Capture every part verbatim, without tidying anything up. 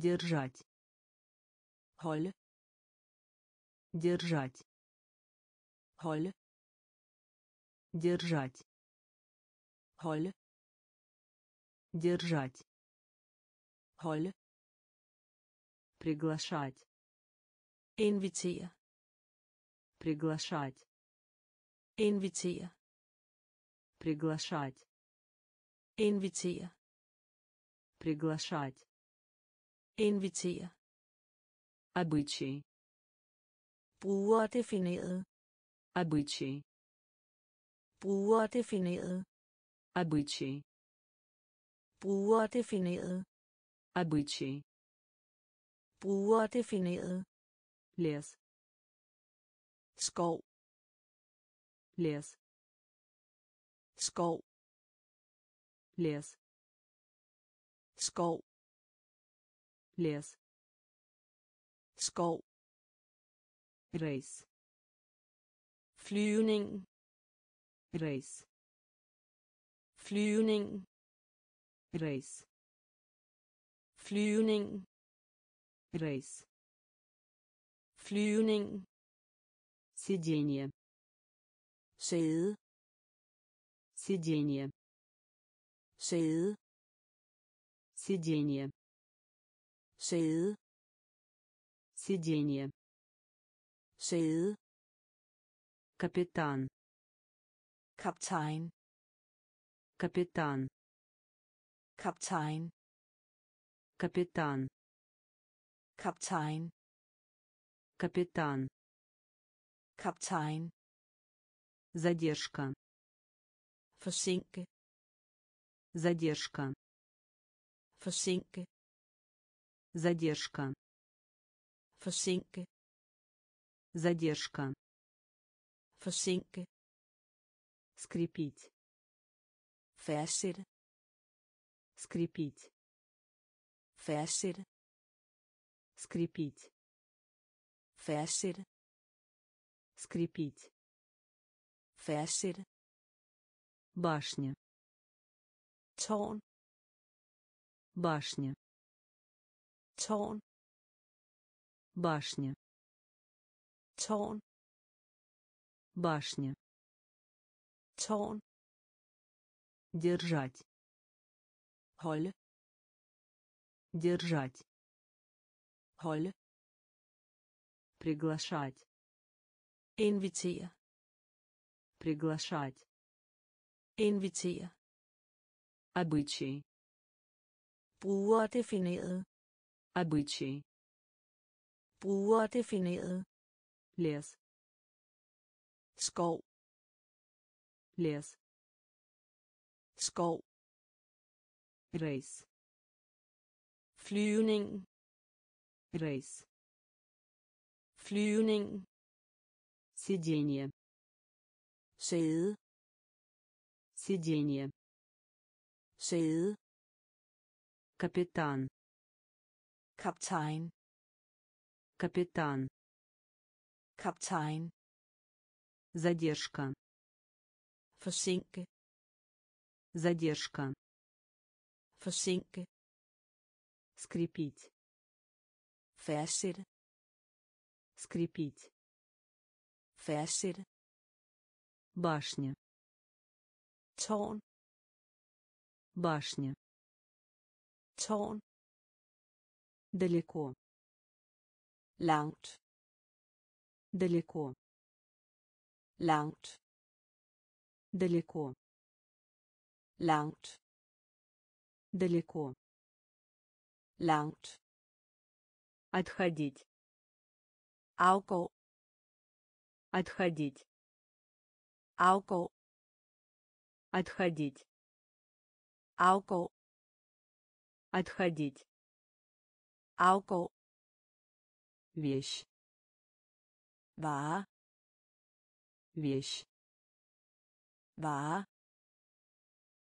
держать, холь, держать, холь, держать, холь, держать, холь, приглашать, инвития, приглашать, инвития, приглашать, инвития, приглашать, инвития, обычай, brugerdefineret, обычай, brugerdefineret, обычай, brugerdefineret, обычай, brugerdefineret, лес, skov, лес, skov, лес, skov, лес, skov, рейс, flyvning, рейс, flyvning, рейс, flyvning, рейс, flyvning, сиденье, sæde, сиденье, sæde, сиденье, sæde, сиденье, sæde, капитан, капитан, капитан, капитан, капитан, капитан, капитан, капитан, задержка, forsinke, задержка, forsinke, задержка, forsinke, задержка, forsinke, скрепить, fastsatte, скрепить, fastsatte, скрепить, fastsatte, скрепить, fastsatte, башня, tårn, башня, tårn, башня, tårn, башня, tårn, держать, holde, держать, holde, приглашать, invitere, приглашать, invitere, обычай, brugerdefineret, обычай, brugerdefineret, лес, skov, лес, skov, рейс, flyvning, рейс, flyvning, сиденье, sæde, сиденье, sæde, капитан, капитан, капитан, капитан, задержка, forsinke, задержка, forsinke, скрепить, fastsatte, скрепить, fastsatte, башня, tårn, башня, tårn, далеко, langt, далеко, langt, далеко, langt, далеко, langt, отходить, afgå, отходить, afgå, отходить, afgå, отходить, afgå, вещь, вара, вещь, вара,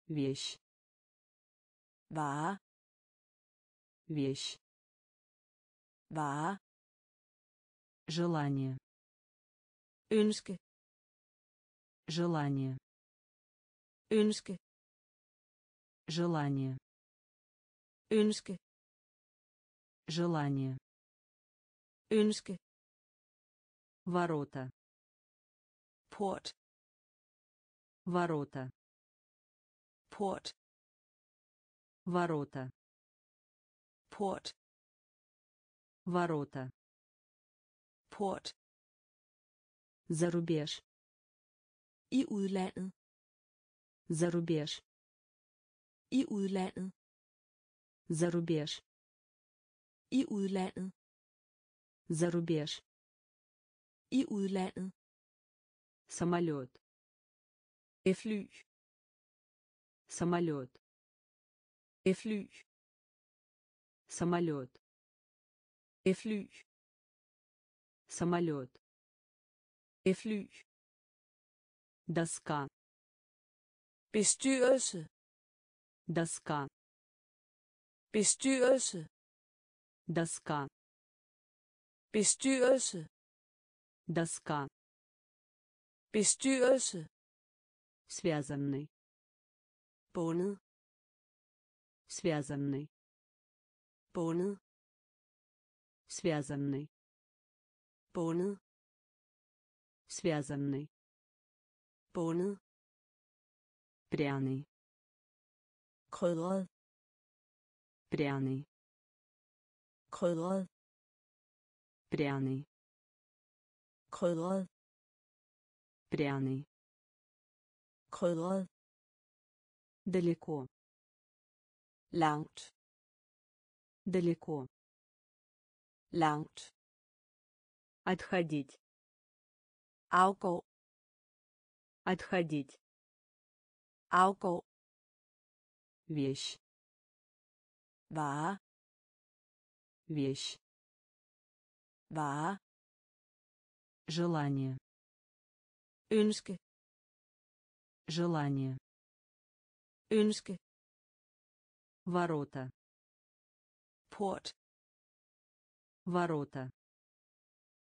вещь, вара, вещь, вара, желание, ønske, желание, ønske, желание, ønske, Желание. Ønske. Ворота. Порт. Ворота. Порт. Ворота. Порт. Ворота. Порт. За рубеж. I udlandet. За рубеж. I udlandet. За рубеж. I udlandet. За рубеж. I udlandet. Самолет. Fly. Самолет. Fly. Самолет. Fly. Самолет. Fly. Доска. Bestyrelse. Доска. Bestyrelse. Доска. Bestyrelse. Доска. Bestyrelse. Связанный. Bundet. Связанный. Bundet. Связанный. Bundet. Связанный. Bundet. Пряный. Krydret. Пряный. Krydret. Пряный. Krydret. Пряный. Krydret. Далеко. Langt. Далеко. Langt. Отходить. Afgå. Отходить. Afgå. Вещь. Вара. Вещь. Вара. Желание. Ønske. Желание. Ønske. Ворота. Порт. Ворота.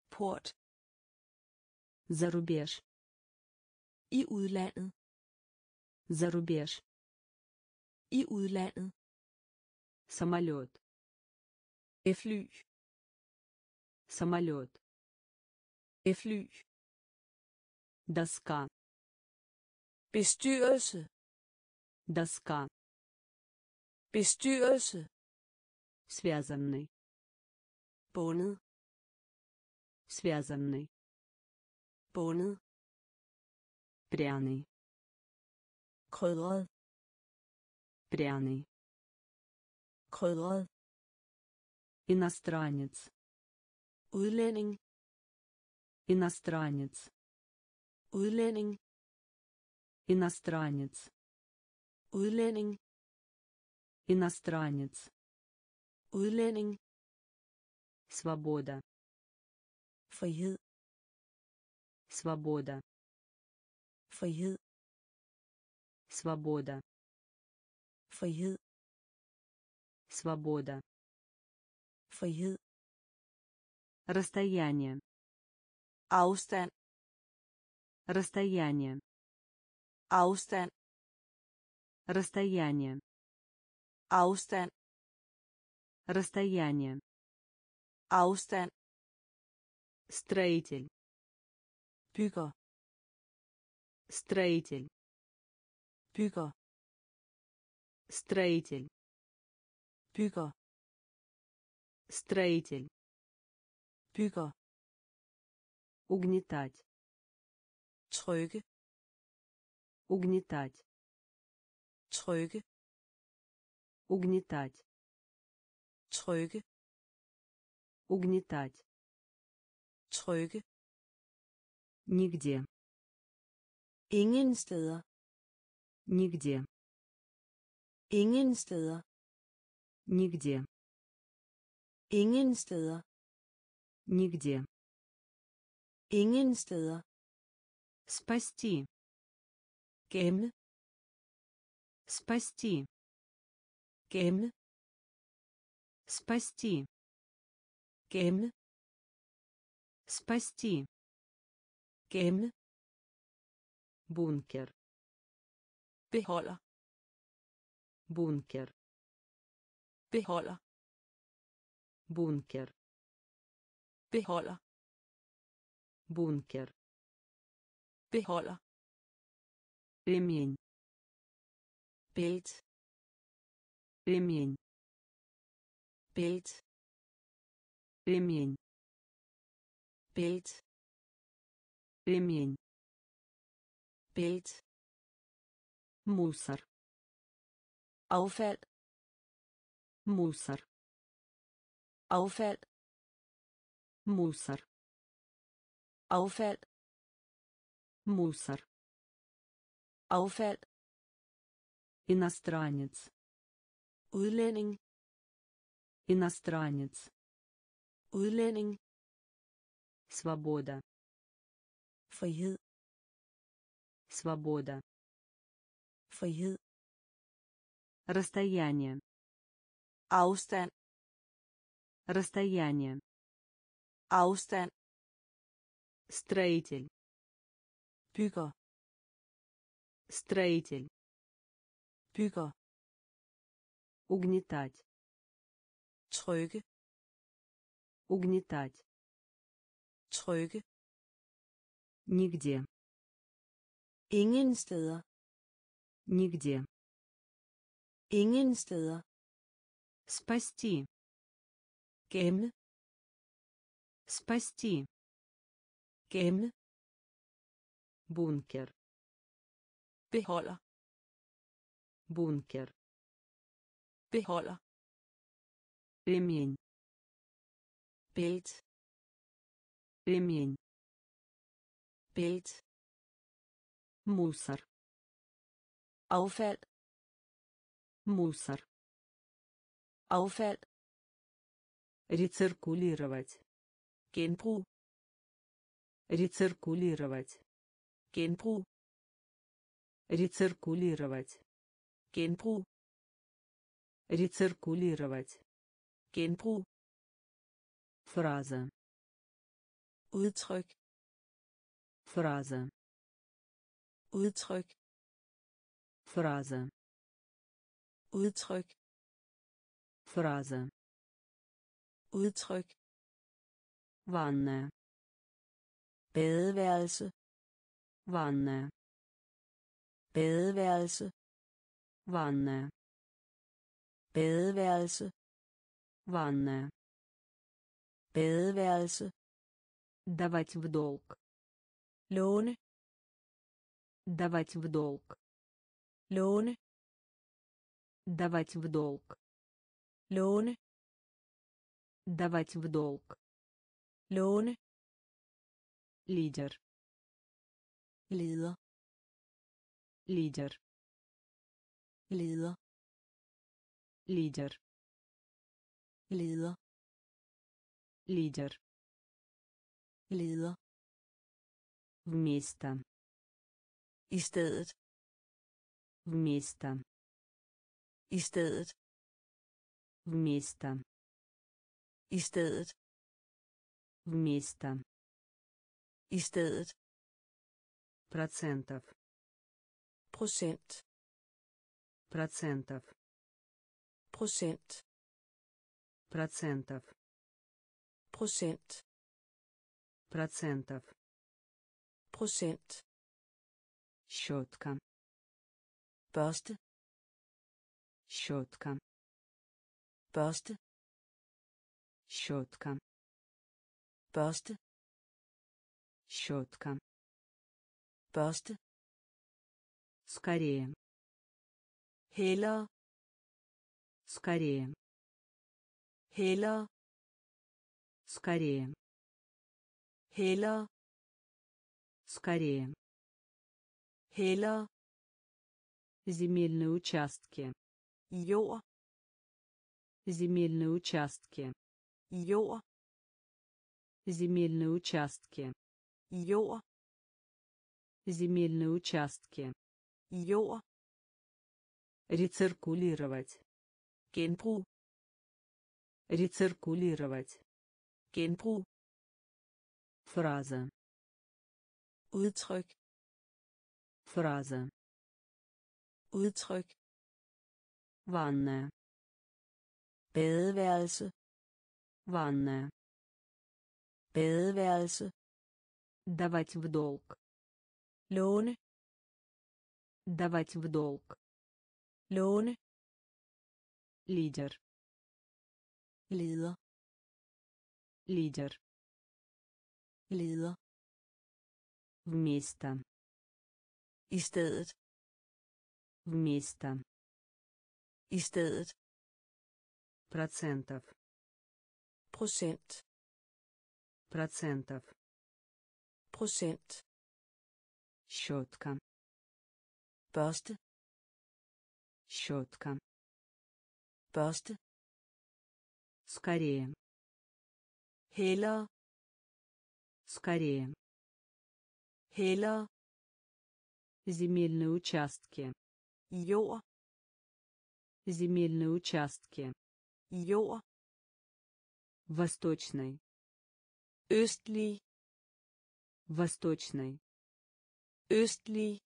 Порт. За рубеж. I udlandet. За рубеж. I udlandet. Самолет. Fly. Самолет. Fly. Доска. Bestyrelse. Доска. Bestyrelse. Связанный. Bundet. Связанный. Bundet. Пряный. Krydret. Пряный. Krydret. Иностранец. Udlænding. Иностранец. Udlænding. Иностранец. Udlænding. Иностранец. Udlænding. Свобода. Frihed. Свобода. Frihed. Свобода. Frihed. Свобода. Frihed. Расстояние. Afstand. Расстояние. Afstand. Расстояние. Afstand. Расстояние. Afstand. Строитель. Bygger. Строитель. Bygger. Строитель. Bygger. Строитель. Bygger. Угнетать. Trykke. Угнетать. Trykke. Угнетать. Trykke. Угнетать. Trykke. Нигде. Ingen steder. Нигде. Ingen steder. Нигде. Ingen steder. Нигде. Ingen steder. Спасти. Gemme. Спасти. Gemme. Спасти. Gemme. Спасти. Gemme. Бункер. Beholder. Бункер. Beholder. Bunker. Beholder. Bunker. Beholder. Ремень. Belt. Ремень. Belt. Ремень. Belt. Ремень. Belt. Мусор. Affald. Мусор. Affald. Мусор. Affald. Мусор. Affald. Иностранец. Udlænding. Иностранец. Udlænding. Свобода. Frihed. Свобода. Frihed. Расстояние. Afstand. Расстояние. Afstand. Строитель. Bygger. Строитель. Bygger. Угнетать. Trykke. Угнетать. Trykke. Нигде. Ingen steder. Нигде. Ingen steder. Спасти. Gemme. Спасти. Gemme. Бункер. Beholder. Бункер. Beholder. Ремень. Belt. Ремень. Belt. Мусор. Affald. Мусор. Affald. Рециркулировать. Genbrug. Рециркулировать. Genbrug. Рециркулировать. Genbrug. Рециркулировать. Genbrug. Фраза. Udtryk. Фраза. Udtryk. Фраза. Udtryk. Фраза. Udtryk. Ванная. Badeværelse. Ванная. Badeværelse. Ванная. Badeværelse. Ванная. Badeværelse. Давать в долг. Låne. Давать в долг. Låne. Давать в долг. Låne. Давать в долг. Låne. Лидер. Лидер. Лидер. Лидер. Лидер. Лидер. Лидер. Лидер. Вместо. I stedet. Вместо. I stedet. Вместо. I stedet. Вместо. I stedet. Процентов. Procent. Процентов. Procent. Процентов. Procent. Процентов. Procent. Щетка. Børste. Щетка. Børste. Щетка. Børste. Щетка. Børste. Скорее. Hellere. Скорее. Hellere. Скорее. Hellere. Скорее. Hellere. Земельные участки. Jord. Земельные участки. Jord. Земельные участки. Jord. Земельные участки. Jord. Рециркулировать. Genbrug. Рециркулировать. Genbrug. Фраза. Udtryk. Фраза. Udtryk. Ванная. Badeværelse. Ванная. Badeværelse. Давать в долг. Låne. Давать в долг. Låne. Лидер. Лидер. Лидер. Лидер. Вместо. I stedet. Вместо. I stedet. Процентов. Процент. Процентов. Процент. Щетка. Børste. Щетка. Børste. Скорее. Hellere. Скорее. Hellere. Земельные участки. Jord. Земельные участки. Jord. Восточной. Östlig. Восточной. Östlig.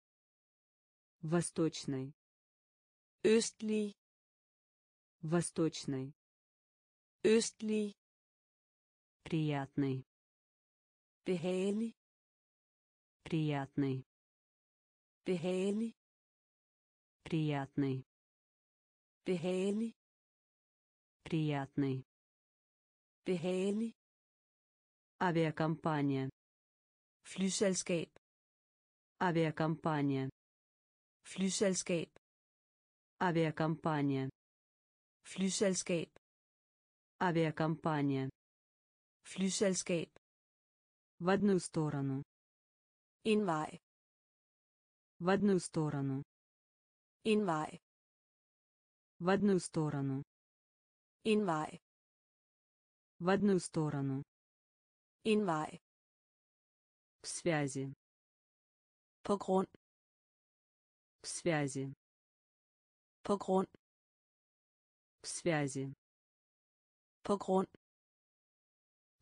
Восточной. Östlig. Восточной. Östlig. Приятный. Behagelig. Приятный. Behagelig. Приятный. Behagelig. Приятный. Behagelig. Авиакомпания. Flyselskab. Авиакомпания. Flyselskab. Авиакомпания. Flyselskab. Авиакомпания. Flyselskab. В одну сторону. En vej. В одну сторону. En vej. В одну сторону. En vej. В одну сторону. En vej. В связи. På grund. В связи. På grund. В связи. På grund.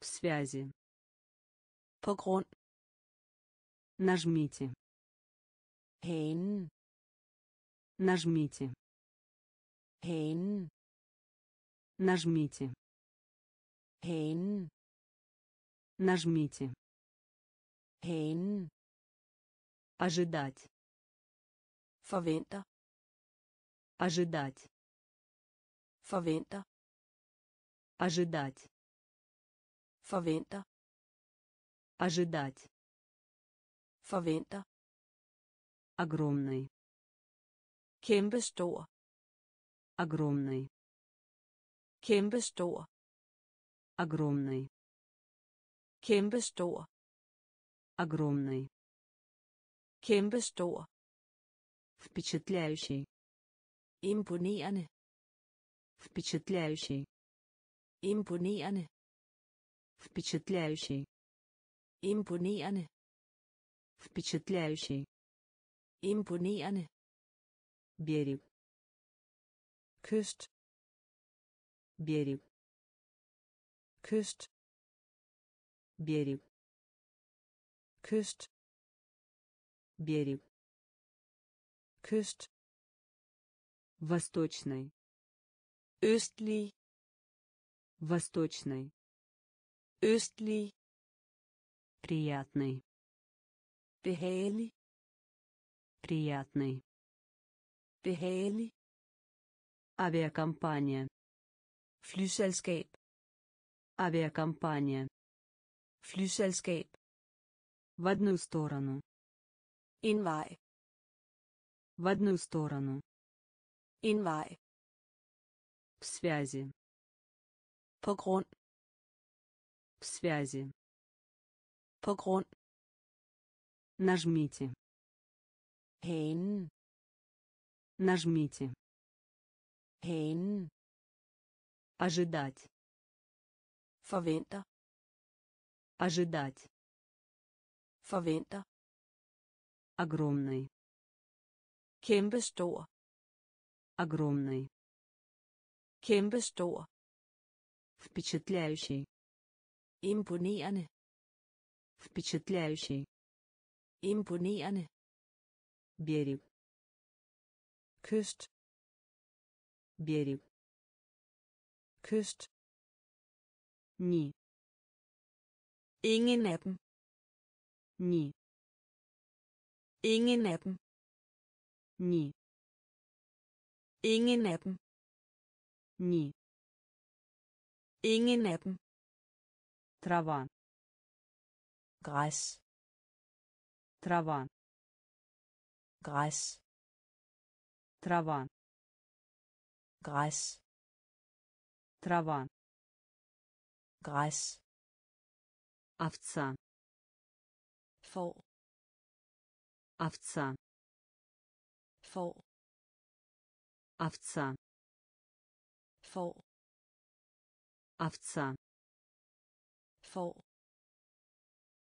В связи. På grund. Нажмите. Hænen. Нажмите. Hænen. Нажмите. Hænen. Нажмите. Hænen. Ожидать. Forventer. Ожидать. Forventer. Ожидать. Forventer. Ожидать. Forventer. Огромный. Kæmpestor. Огромный. Kæmpestor. Огромный. Kæmpestor. Огромный. Kæmpestor. Впечатляющий. Импонерende. Впечатляющий. Импонерende. Впечатляющий. Импонерende. Впечатляющий. Импонерende. Берег. Kyst. Берег. Kyst. Берег. Kyst. Берег. Kyst. Восточной. Östlig. Восточной. Östlig. Приятный. Behagelig. Приятный. Behagelig. Авиакомпания. Flyselskab. Авиакомпания. Flyselskab. В одну сторону. En vej. В одну сторону. En vej. В связи. På grund. В связи. På grund. Нажмите. Hænen. Нажмите. Hænen. Ожидать. Forventer. Ожидать. Forventer. Огромный. Kæmpestor. Огромный. Kæmpestor. Впечатляющий. Imponerende. Впечатляющий. Imponerende. Берег. Kyst. Берег. Kyst. Ni. Ingen af dem. Ni. Ingen af dem. Ni. Ingen af dem. Ni. Ingen af dem. Трава. Græs. Трава. Græs. Трава. Græs. Трава. Græs. Овца. Фол. Овца. Фол. Овца. Фол. Овца. Фол.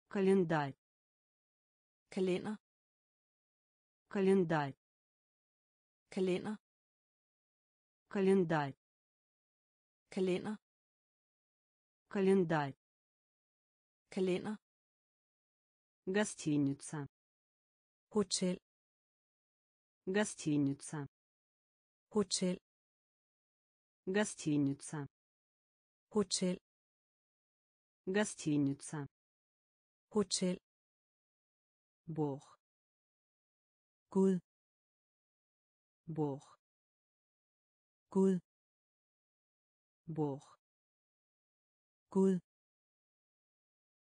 Календарь. Калена. Календарь. Калена. Календарь. Калена. Календарь. Калена. Гостиница. Хотель. Гостиница. Хотель. Гостиница. Хотель. Гостиница. Хотель. Бог. Гуд. Бог. Гуд. Бог. Gud.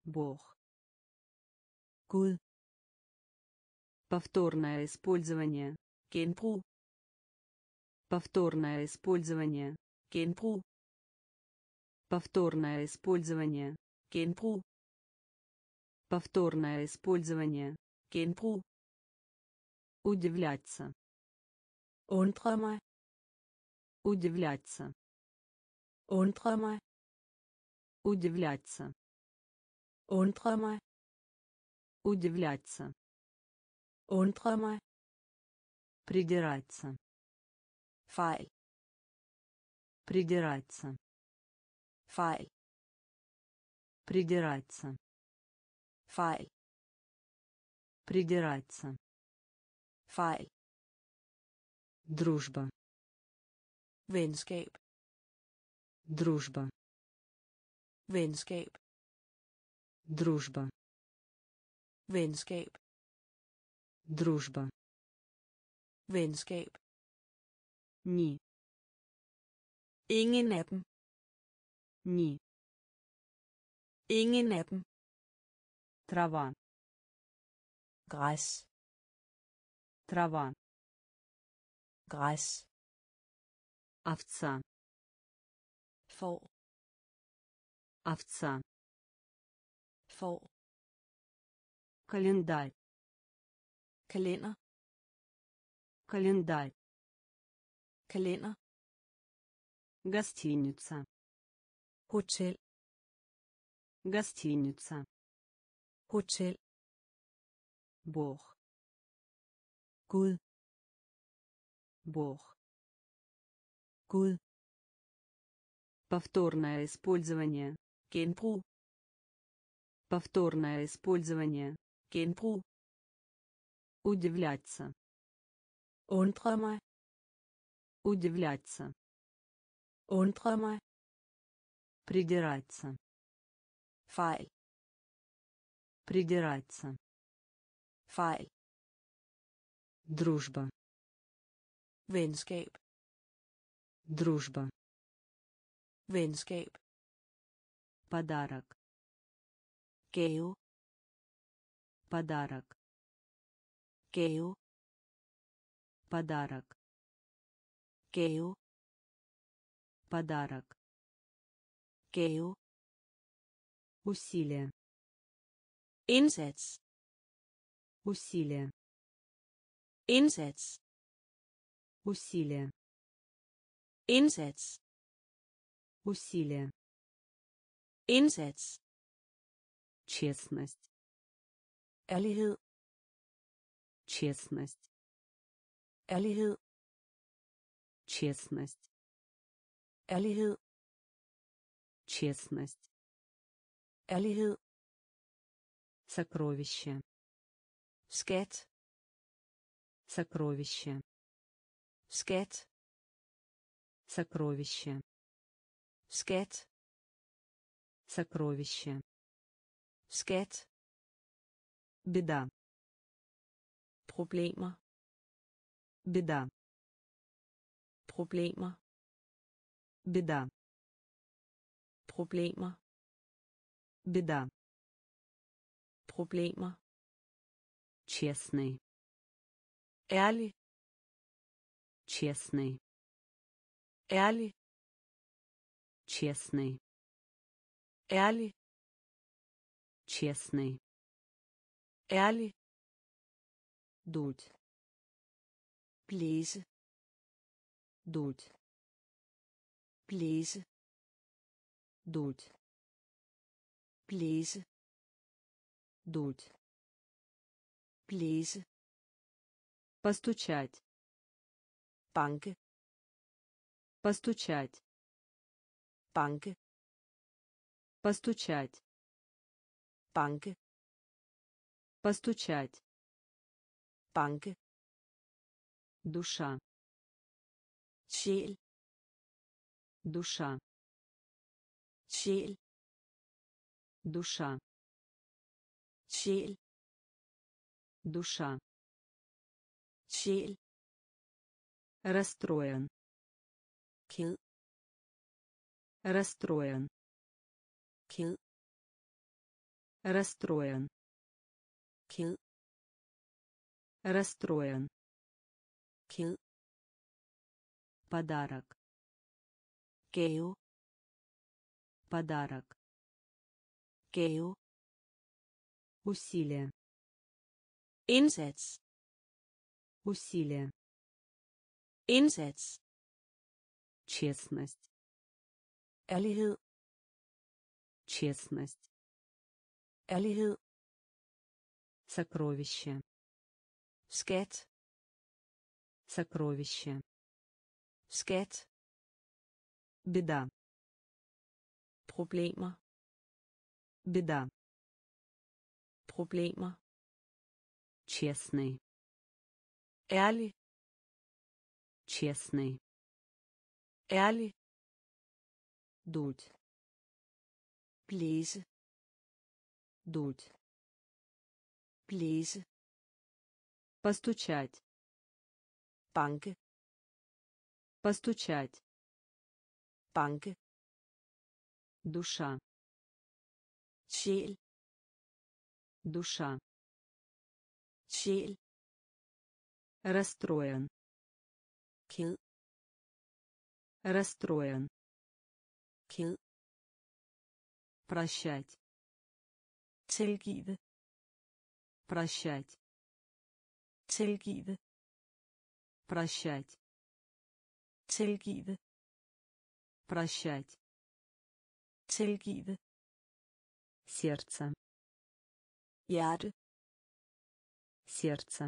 Бог. Gud. Повторное использование. Genbrug. Повторное использование. Genbrug. Повторное использование. Genbrug. Повторное использование. Genbrug. Удивляться. Undre mig. Удивляться. Undre mig. Удивляться. Undre mig. Удивляться. Undre mig. Придираться. Файл. Придираться. Файл. Придираться. Файл. Придираться. Файл. Дружба. Венскейп. Дружба. Venskab. Дружба. Venskab. Дружба. Venskab. Ni. Ingen af dem. Ni. Ingen af dem. Трава. Græs. Трава. Græs. Овца. Får. Овца. Фол. Календарь. Калена. Календарь. Калена. Гостиница. Хотель. Гостиница. Хотель. Бог. Гуд. Бог. Гуд. Повторное использование. Genbrug. Повторное использование. Genbrug. Удивляться. Undre mig. Удивляться. Undre mig. Придираться. Файл. Придираться. Файл. Дружба. Venskab. Дружба. Venskab. Подарок. Гео. Подарок. Гео. Подарок. Гео. Подарок. Гео. Усилие. Инсац. Усилие. Инсац. Усилие. Инсац. Усилие. Indsats. Честность. Ærlighed. Честность. Ærlighed. Честность. Ærlighed. Честность. Ærlighed. Сокровище. Skat. Сокровище. Skat. Сокровище. Skat. Сокровище. Skat. Беда. Проблемы. Беда. Проблемы. Беда. Проблемы. Беда. Проблемы. Честный. Ærlig. Честный. Ærlig. Честный. Ærlig. Честный. Ærlig. Дуть. Blæse. Дуть. Blæse. Дуть. Blæse. Дуть. Blæse. Постучать. Банке. Постучать. Банке. Постучать. Банке. Постучать. Банке. Душа. Щель. Душа. Щель. Душа. Щель. Душа. Щель. Расстроен. Кед. Расстроен. Кед. Расстроен. Кед. Расстроен. Кед. Подарок. Гео. Подарок. Гео. Усилие. Инсец. Усилие. Indsats. Честность. Ærlighed. Честность. Ærlighed. Сокровище. Skat. Сокровище. Skat. Беда. Проблемы. Беда. Проблемы. Честный. Ærlig. Честный. Ærlig. Дуть. Blæse. Дуть. Blæse. Постучать. Банке. Постучать. Банке. Душа. Щель. Душа. Щель. Расстроен. Кед. Расстроен. Кед. Прощать. Tilgive. Прощать. Tilgive. Прощать. Tilgive. Прощать. Tilgive. Сердце. Hjerte. Сердце.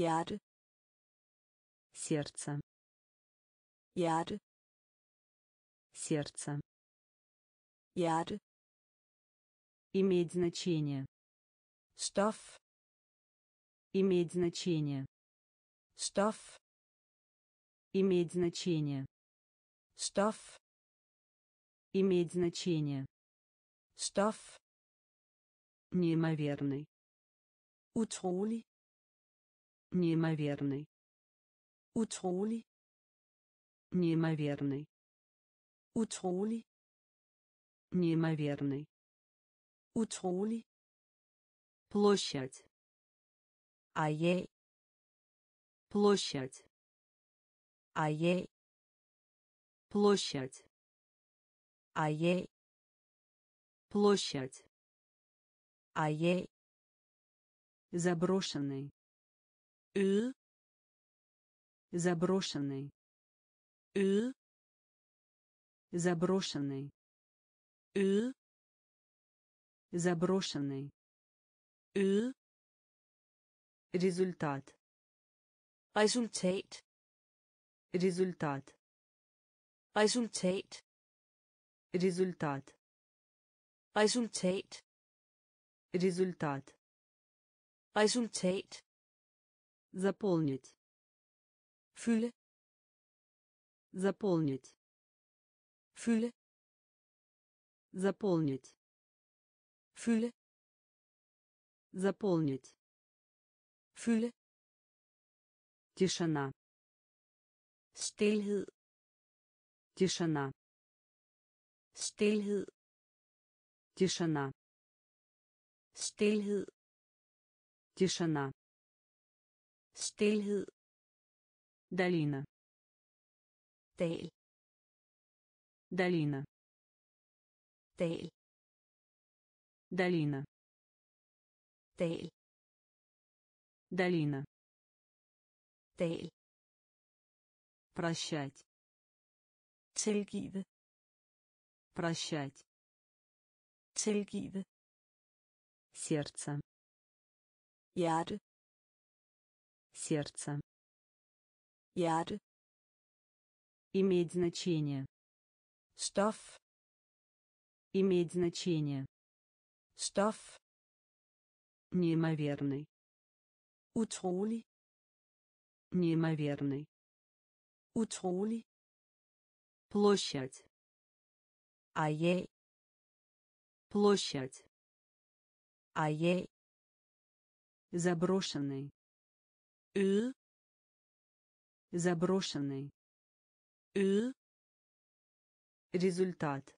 Hjerte. Сердце. Hjerte. Сердце. Hjerte. Иметь значение. Stof. Иметь значение. Stof. Иметь значение. Stof. Иметь значение. Stof. Неимоверный. Utrolig. Неимоверный. Utrolig. Неимоверный. Utrolig. Неимоверный. Utrolig. Площадь. Ае. Площадь. Ае. Площадь. Ае. Площадь. Ае. Заброшенный. Ы. Заброшенный. Ы. Заброшенный. Ы. Заброшенный. Ы. Результат. Результат. Результат. Результат. Результат. Результат. Результат. Результат. Заполнить. Фюле. Заполнить. Фюле. Заполнить. Фюле. Заполнить. Фюле. Тишина. Stillhed. Тишина. Stillhed. Тишина. Stillhed. Тишина. Stillhed. Долина. Dal. Долина. Dal. Долина. Dal. Долина. Dal. Прощать. Tilgive. Прощать. Tilgive. Сердце. Hjerte. Сердце. Hjerte. Иметь значение. Stoff. Иметь значение. Stoff. Неимоверный. Utrolig. Неимоверный. Utrolig. Площадь. Ае. Площадь. Ае. Заброшенный. Ы. Заброшенный. Ы. Результат.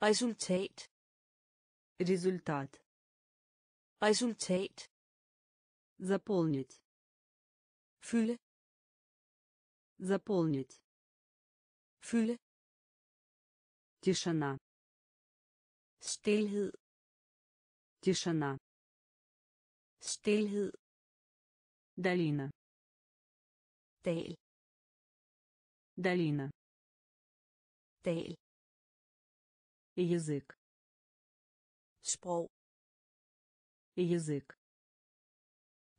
Результат. Результат. Результат. Заполнить. Фюле. Заполнить. Фюле. Тишина. Stillhed. Тишина. Stillhed. Долина. Dal. Долина. Dal. Язык. Sprog. Язык.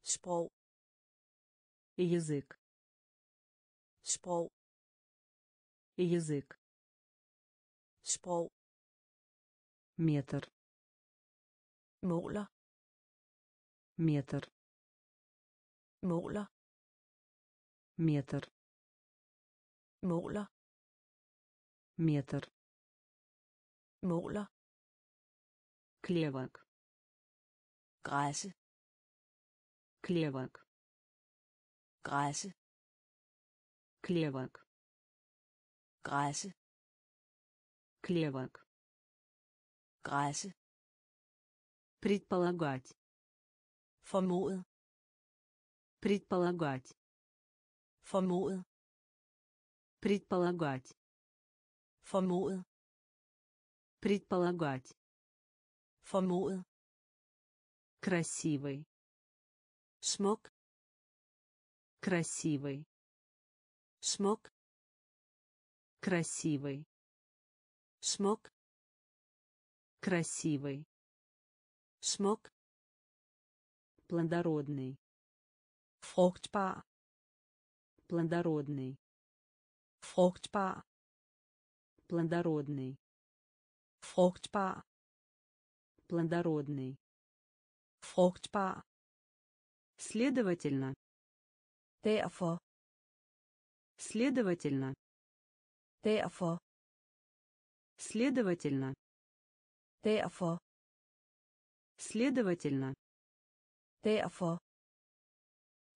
Sprog. Язык. Sprog. Язык. Sprog. Метр. Måler. Метр. Måler. Метр. Måler. Метр. Måler. Клевок. Græsse. Клевок. Græsse. Клевок. Græsse. Клевок. Græsse. Предполагать. Formodet. Предполагать. Formodet. Предполагать. Formodet. Предполагать. Formodet. Красивый. Смок. Красивый. Смок. Красивый. Смок. Красивый. Смок. Плодородный. Фруктбар. Плодородный. Фруктбар. Плодородный. Фруктбар. Плодородный. Фруктбар. Следовательно. Derfor. Следовательно. Derfor. Следовательно. Derfor. Следовательно. Derfor.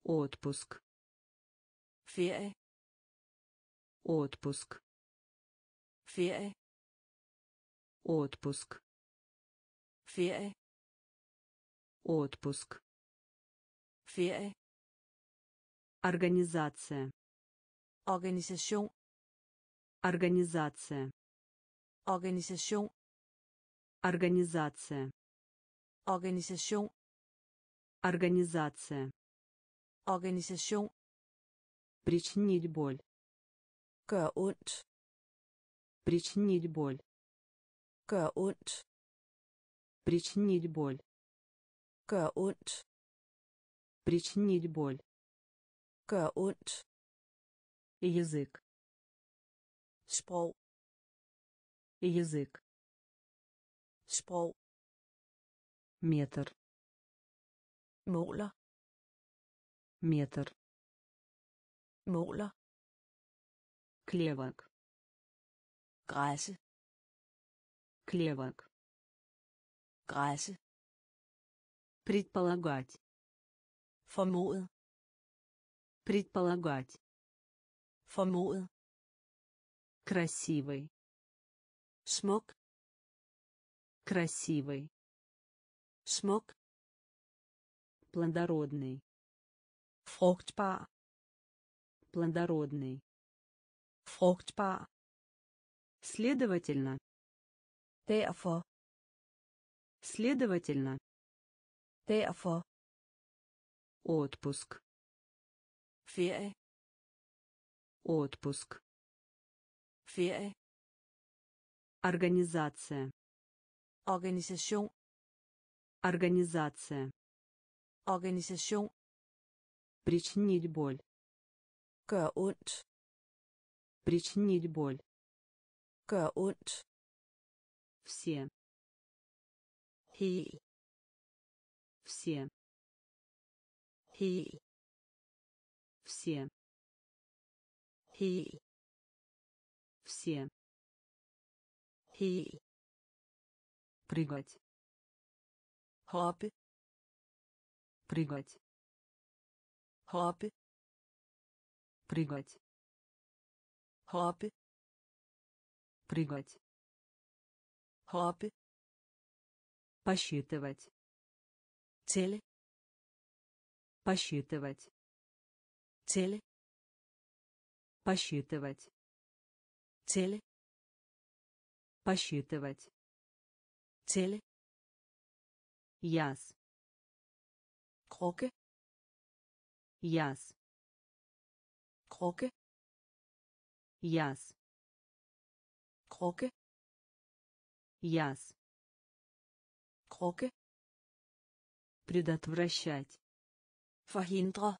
Отпуск. Ferie. Отпуск. Ferie. Отпуск. Ferie. Отпуск. Ferie. Организация. Organisation. Организация. Organisation. Организация. Organisation. Организация. Organisation. Причинить боль. Gør ondt. Причинить боль. Gør ondt. Причинить боль. Gør ondt. Причинить боль. Gør ondt. Язык. Sprog. Язык. Sprog. Метр. Måler. Метр. Måler. Клевок. Græsse. Клевок. Græsse. Предполагать. Formodet. Предполагать. Formodet. Красивый. Смок. Красивый. Смок. Плодородный. Fruchtbar. Плодородный. Fruchtbar. Следовательно. Derfor. Следовательно. Derfor. Отпуск. Ferie. Отпуск. Ferie. Организация. Organisation. Организация. Organisation. Причинить боль. Gør ondt. Причинить боль. Gør ondt. Все. Hel. Все. Hel. Все. Hel. Все. Hel. Прыгать. Hoppe. Прыгать. Hoppe. Прыгать. Hoppe. Прыгать. Hoppe. Посчитывать. Цели. Посчитывать. Цели. Посчитывать. Цели. Посчитывать. Цели. Яс. Кроке. Яс. Кроке. Яс. Кроке. Яс. Кроке. Предотвращать. Фахиндра.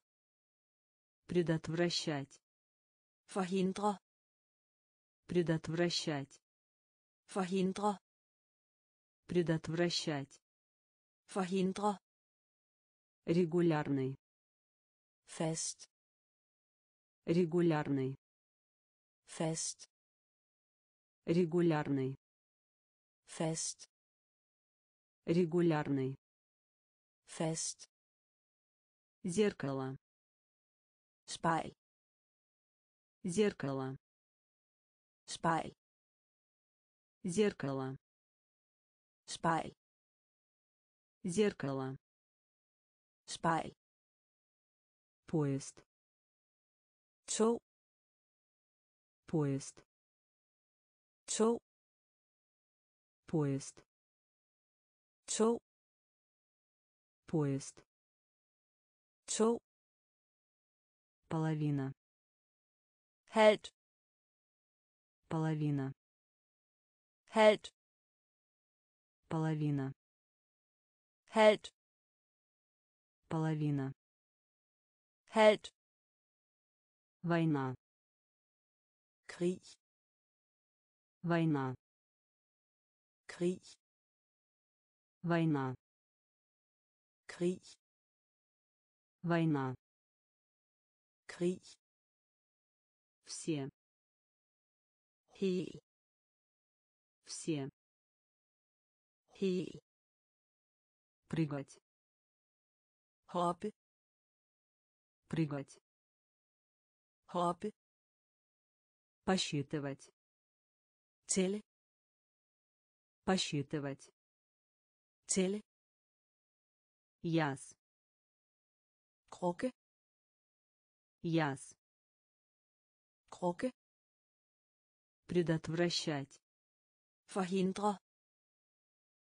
Предотвращать. Фахиндра. Предотвращать. Фахиндра. Предотвращать. Фахиндра. Регулярный. Фест. Регулярный. Фест. Регулярный. Фест. Регулярный. Фест. Зеркало. Спайль. Зеркало. Спайль. Зеркало. Спайль. Зеркало. Спайль. Поезд. Чоу. Поезд. Чоу. Поезд. Чоу. Поезд. Чоу. Половина. Hält. Половина. Hält. Половина. Hält. Половина. Hält. Война. Krieg. Война. Krieg. Война. Krieg. Война. Krieg. Все. Hel. Все. Hel. Прыгать. Hoppe. Прыгать. Hoppe. Посчитывать. Цели. Посчитывать. Цели. Яс. Кроке. Яс. Кроке. Предотвращать. Фахиндра.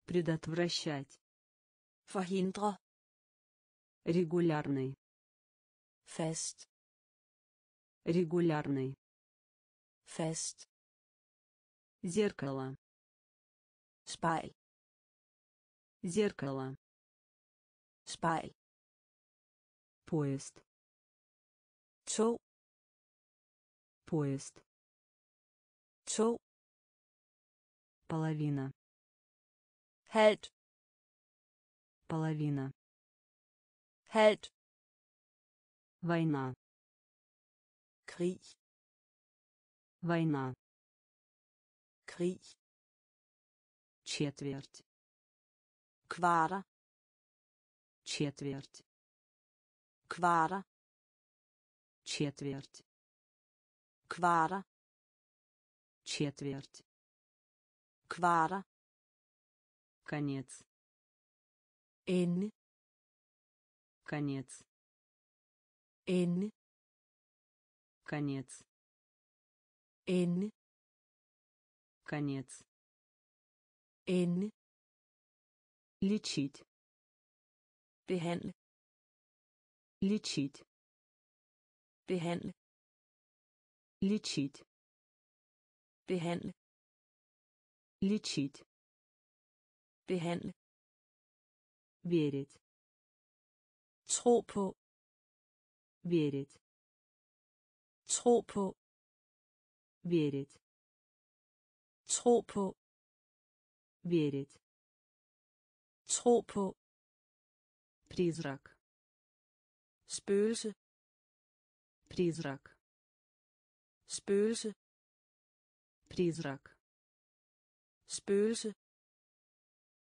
Предотвращать. Фахиндра. Регулярный. Фест. Регулярный. Фест. Зеркало. Спайль. Зеркало. Спайль. Поезд. Чоу. Поезд. Чоу. Половина. Hält. Половина. Hält. Война. Krieg. Война. Krieg. четверть, квара, четверть, квара, четверть, квара, четверть, квара, конец, эн, конец, эн, конец, эн, конец, эн, лечить, behandle, лечить, behandle, лечить, behandle, лечить, behandle, верить, tro på, верить, tro på, верить, tro på, верить, tro på, призрак, spøgelse, призрак, spøgelse, призрак, spøgelse,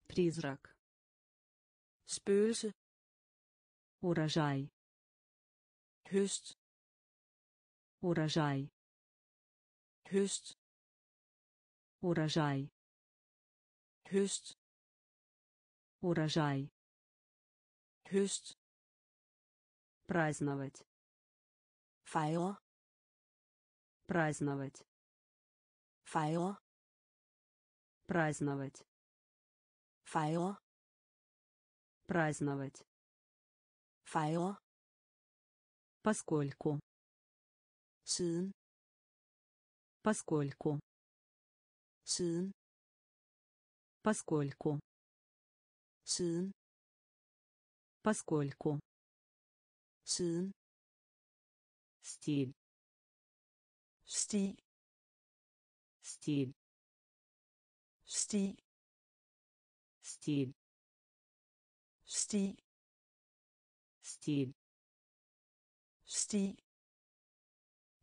призрак, spøgelse, урожай, høst, урожай, høst, урожай, høst, урожай, høst, праздновать, fejre, праздновать, fejre, праздновать, fejre, праздновать, fejre, поскольку, siden, поскольку, siden, поскольку, siden, поскольку, siden, стиль, стиль, стиль, стиль, стиль, стиль, стиль, стиль,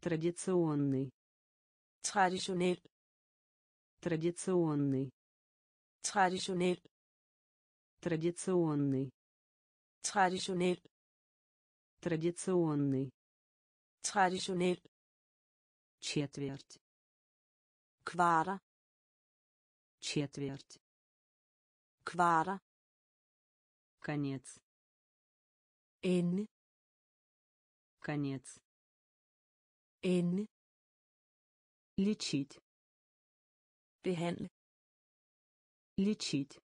традиционный, традиционный, традиционный, традиционный, традиционный, традиционный, традиционный, традиционный, четверть, квара, четверть, квара, конец, эн, конец, эн, лечить, behandle, лечить,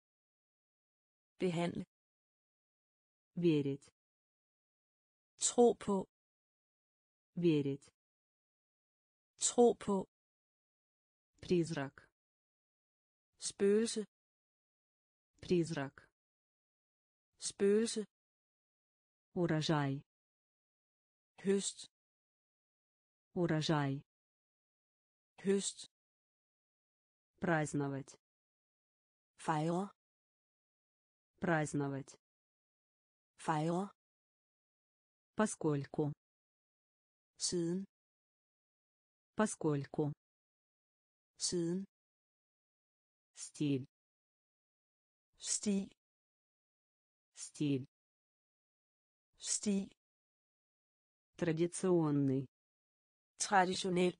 behandle, верить, tro på, верить, tro på, призрак, spøgelse, призрак, spøgelse, урожай, høst, урожай, høst, праздновать, fejre, праздновать, fejre, поскольку, siden, поскольку, siden, стиль, стиль, стиль, стиль, традиционный, традиционный,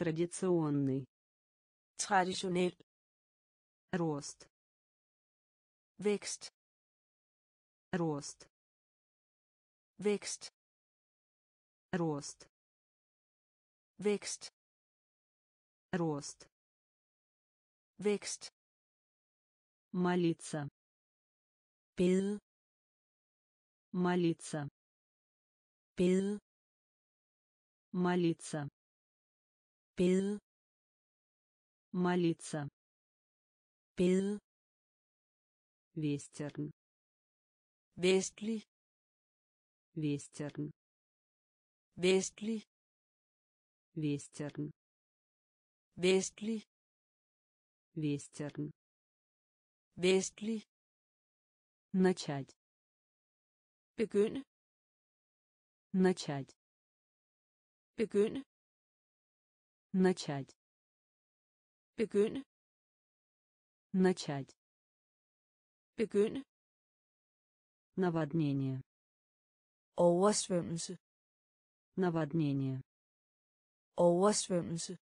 традиционный, традиционный, рост, векст, рост, векст, рост, векст, рост, векст, молиться, беде, молиться, беде, молиться, беде, молиться, беде, вестерн, вестли, вестерн, вестли, вестерн, вестли, вестерн, вестли, начать, begynde, начать, begynde, начать, begynde, Начать. Begynde. Наводнение. Oversvømmelse. Наводнение. Oversvømmelse.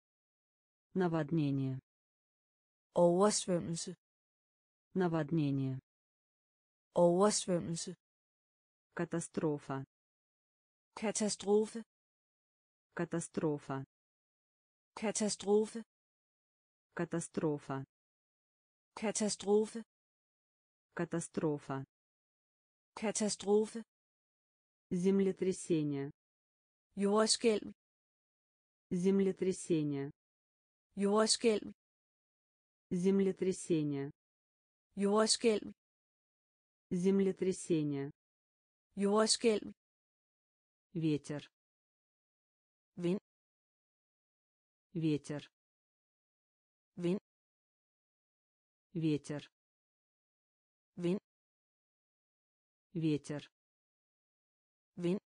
Наводнение. Oversvømmelse. Наводнение. Oversvømmelse. Катастрофа. Катастрофа. Катастрофа. Катастрофа. Катастрофа. Катастрофа. Катастрофа. Катастрофа. Землетрясение. Jordskælv. Землетрясение. Jordskælv. Землетрясение. Jordskælv. Землетрясение. Jordskælv. Ветер. Vind. Ветер. Vind. Ветер. Vind. Ветер. Vind.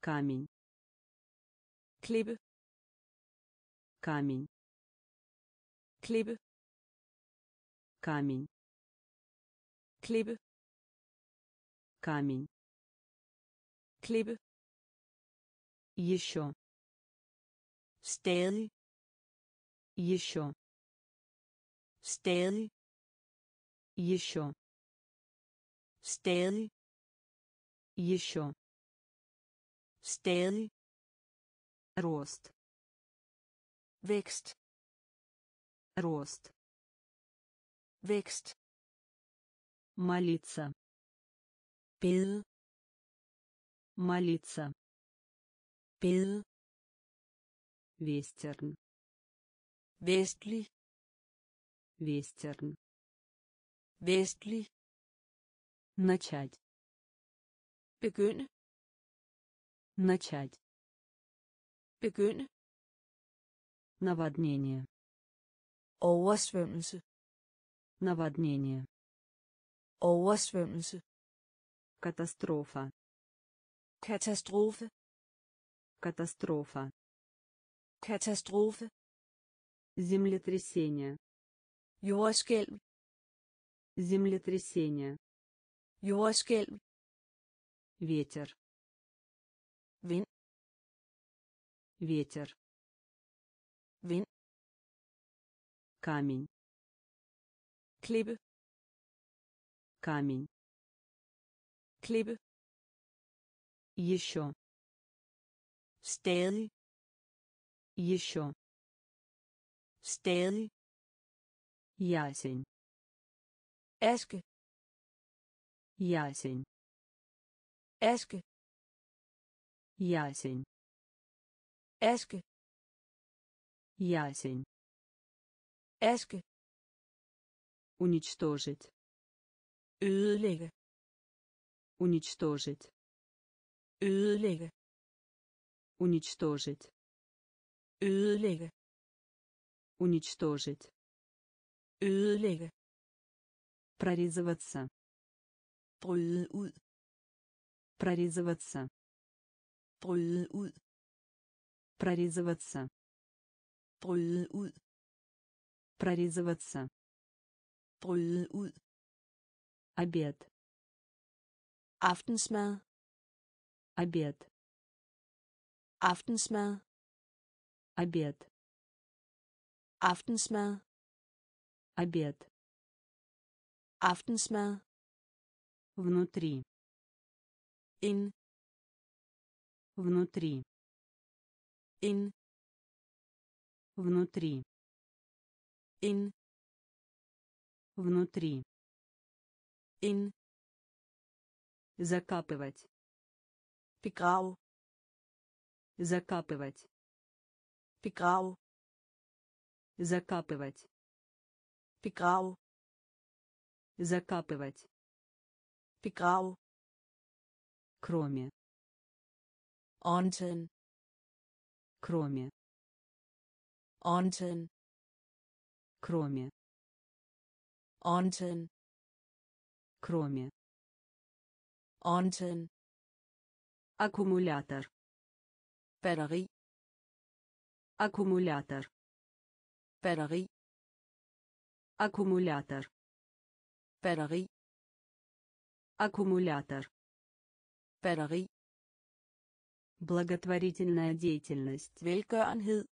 Камень. Klippe. Камень. Klippe. Камень. Klippe. Камень. Klippe. Еще. Stadig. Еще. Stadig. Еще. Stadig. Еще. Stadig. Рост. Vækst. Рост. Vækst. Молиться. Bede. Молиться. Bede. Вестерн. Вестли. Вестерн. Вестли. Начать. Begynde. Начать. Begynde. Наводнение. Oversvømmelse. Наводнение. Oversvømmelse. Катастрофа. Катастрофа. Катастрофа. Катастрофа. Землетрясение. Jordskælv. Землетрясение. Jordskælv. Ветер. Vind. Ветер. Vind. Камень. Klippe. Камень. Klippe. Еще. Stadig. Еще. Stadig. Ясень. Aske. Ясень. Aske. Ясень. Aske. Ясень. Aske. Уничтожить. Ødelægge. Уничтожить. Ødelægge. Уничтожить. Ødelægge. Уничтожить. Ødelægge. Прорезываться. Bryde ud. Прорезываться. Bryde ud. Прорезываться. Bryde ud. Прорезываться. Bryde ud. Обед. Aftensmad. Обед. Aftensmad. Обед. Aftensmad. Обед. Aftensmad. Внутри. Ин. Внутри. Ин. Внутри. Ин. Внутри. Ин. Закапывать. Пикрау. Закапывать. Пикрау. Закапывать. Пикрау. Закапывать. Пикрау. Кроме. Онтен. Кроме. Онтен. Кроме. Онтен. Кроме. Онтен. Аккумулятор. Батарея. Аккумулятор. Батарея. аккумулятор, батарея, аккумулятор, батарея, благотворительная деятельность, velgørenhed,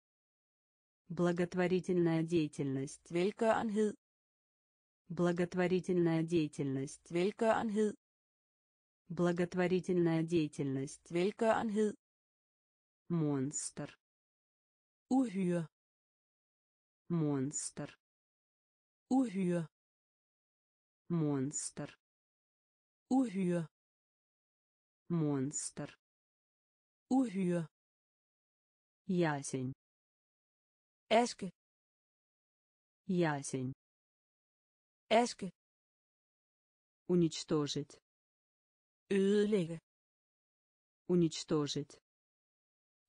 благотворительная деятельность, velgørenhed, благотворительная деятельность, velgørenhed, благотворительная деятельность, velgørenhed, монстр, uhyre, монстр, uhyre, монстр, uhyre, монстр, uhyre, ясень, aske, ясень, aske, уничтожить, ødelægge, уничтожить,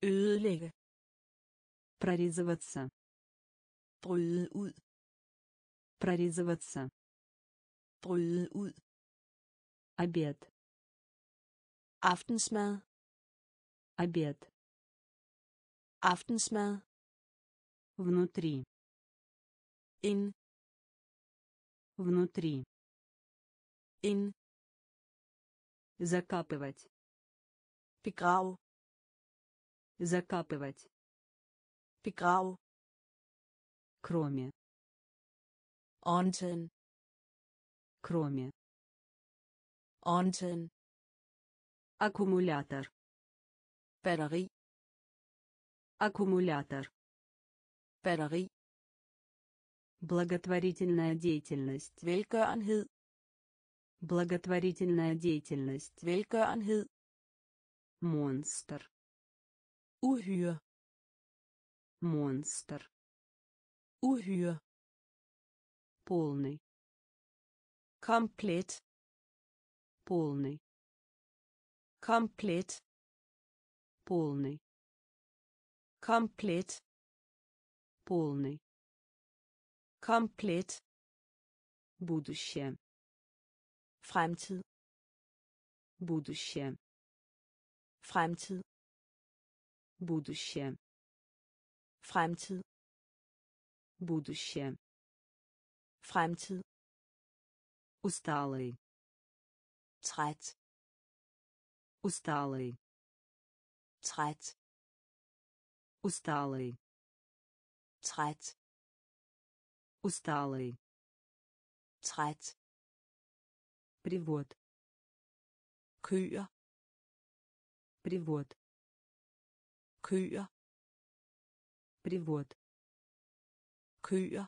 ødelægge, прорезываться, bryde ud, прорезываться, bryde ud, обед, aftensmad, обед, aftensmad, внутри, ин, внутри, ин, закапывать, begrav, закапывать, begrav, кроме, undtagen, кроме, undtagen, аккумулятор, батарея, аккумулятор, батарея, благотворительная деятельность, velgørenhed, благотворительная деятельность, velgørenhed, монстр, uhyre, монстр, uhyre, полный, komplett, полный, komplett, полный, komplett, полный, komplett, будущее, fremtid, будущее, fremtid, будущее, fremtid, будущее, fremtid, усталый, træt, усталый, træt, усталый, træt, усталый, træt, привод, køer, привод, køer, привод, køer,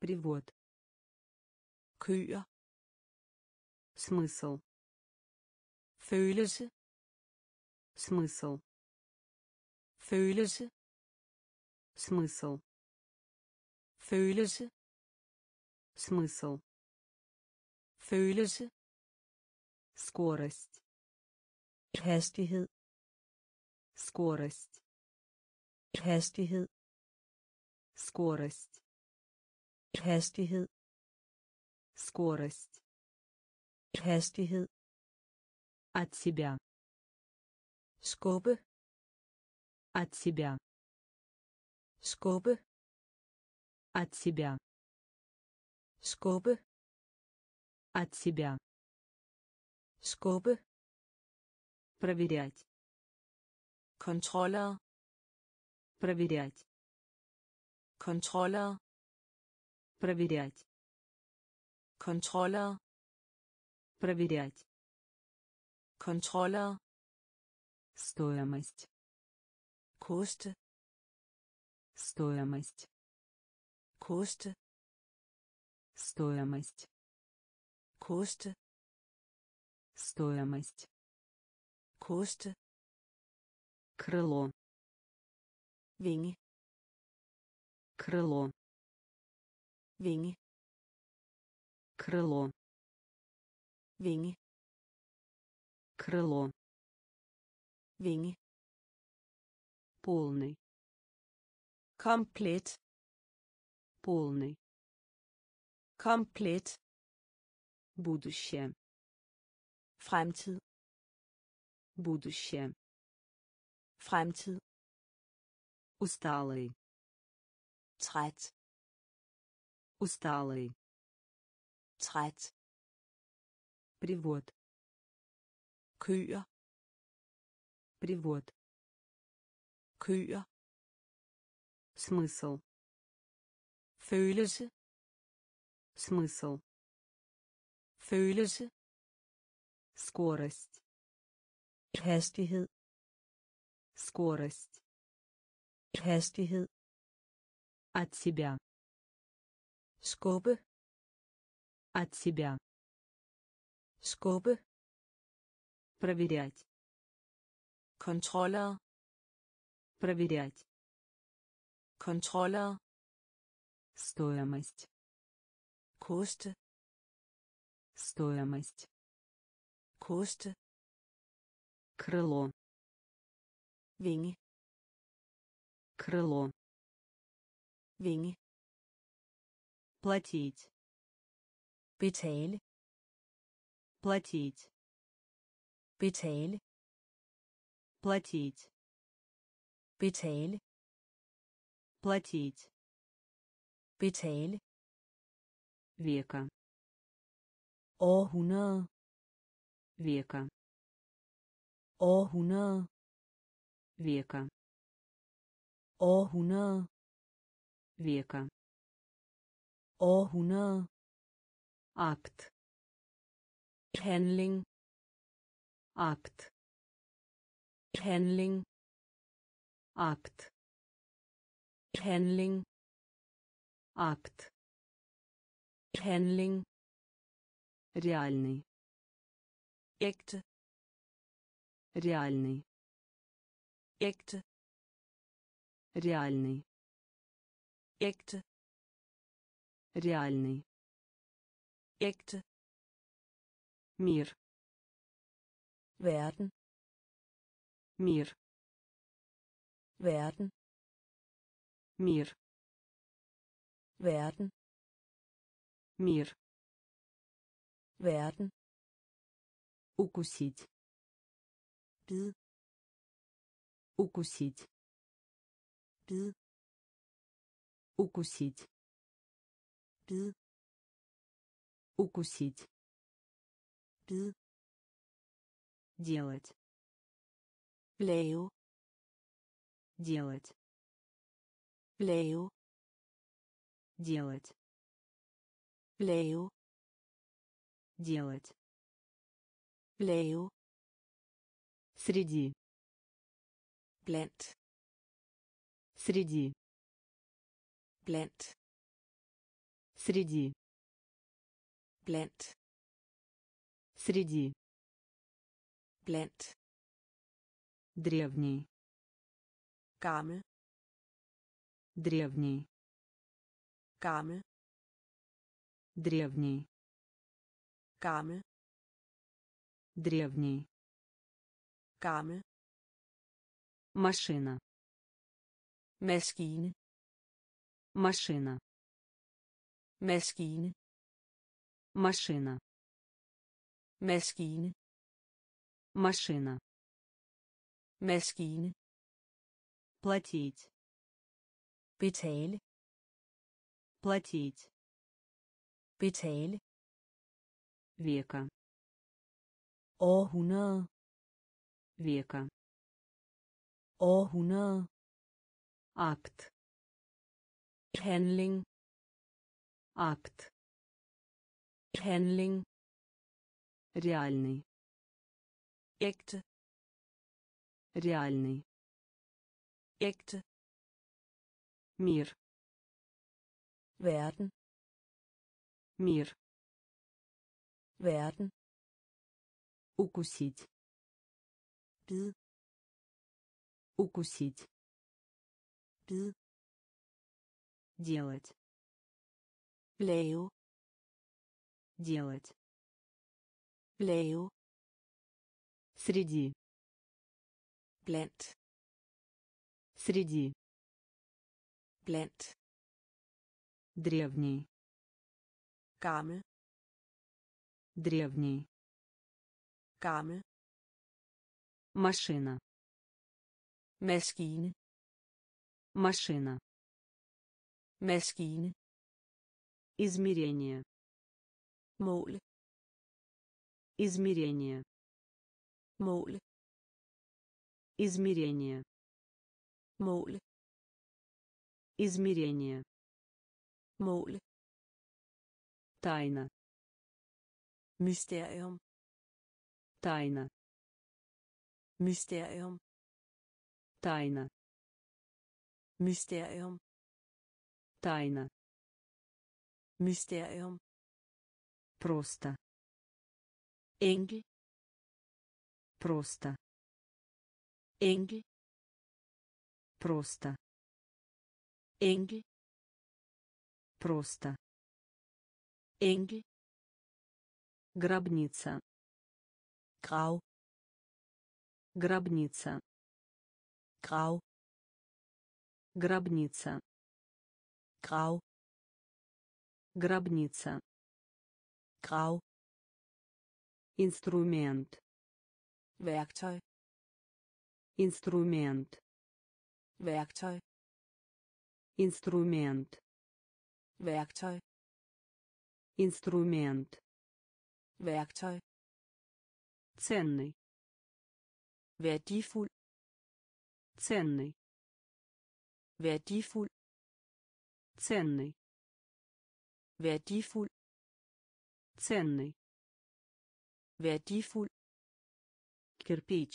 привод, køer, смысл, følelse, смысл, følelse, смысл, følelse, смысл, følelse, скорость, hastighed, скорость, hastighed, скорость, hastighed, скорость, hastighed, от себя, skubbe, от себя, skubbe, от себя, skubbe, от себя, skubbe, проверять, контроллер, проверять, контроллер, проверять, контроллер, проверять, контроллер, стоимость, кост, стоимость, кост, стоимость, кост, стоимость, кост, крыло, винги, крыло, винги, крыло, винги, крыло, винги, полный, комплет, полный, комплет, будущее, fremtid, будущее, fremtid, усталый, træt, Усталый. Træt. Привод. Køer. Привод. Køer. Смысл. Følelse. Смысл. Følelse. Скорость. Hastighed. Скорость. Hastighed. От себя. Skubbe. От себя. Skubbe. Проверять. Контроллер. Проверять. Контроллер. Стоимость. Koste. Стоимость. Koste. Крыло. Винги. Крыло. Винги. Платить. Betale. Платить. Betale. Платить. Betale. Платить. Betale. Века. Århundrede. Века. Århundrede. Века. Århundrede. Века. Århundrede. Акт. Handling. Акт. Handling. Акт. Handling. Акт. Handling. Реальный. Экт. Реальный. Экт. Реальный. Экт. Реальный. Экт. Мир. Верден. Мир. Верден. Мир. Верден. Мир. Верден. Укусить. Бид. Укусить. Бид. Укусить. Бид. Укусить. Бид. Делать. Лею. Делать. Лею. Делать. Лею. Делать. Лею. Среди. Блент. Среди. Блент. Среди. Блент. Среди. Блент. Древний. Камель. Древний. Камель. Древний. Камель. Древний. Камель. Машина. Maskine. Машина. Maskine. Машина. Maskine. Машина. Maskine. Платить. Betale. Платить. Betale. Века. Århundrede. Века. Århundrede. Акт. Handling. Акт. Handling. Реальный. Ægte. Реальный. Ægte. Мир. Verden. Мир. Verden. Укусить. Bid. Укусить. Bid. Делать. Lave. Делать. Lave. Среди. Blandt. Среди. Blandt. Древний. Gammel. Древний. Gammel. Машина. Maskine. Машина. Maskine. Измерение. Mål. Измерение. Mål. Измерение. Mål. Измерение. Mål. Тайна. Mysterium. Тайна. Mysterium. Тайна. Mysterium. Тайна. Mysterium. Просто. Engel. Просто. Engel. Просто. Engel. Просто. Engel. Гробница. Grau. Гробница. Grau. Гробница. Grau. Гробница. Grau. Инструмент. Werkzeug. Инструмент. Werkzeug. Инструмент. Werkzeug. Инструмент. Werkzeug. Ценный. Værdifuld. Ценный. Værdifuld. Ценный. Værdifuld. Ценный. Værdifuld. Кирпич.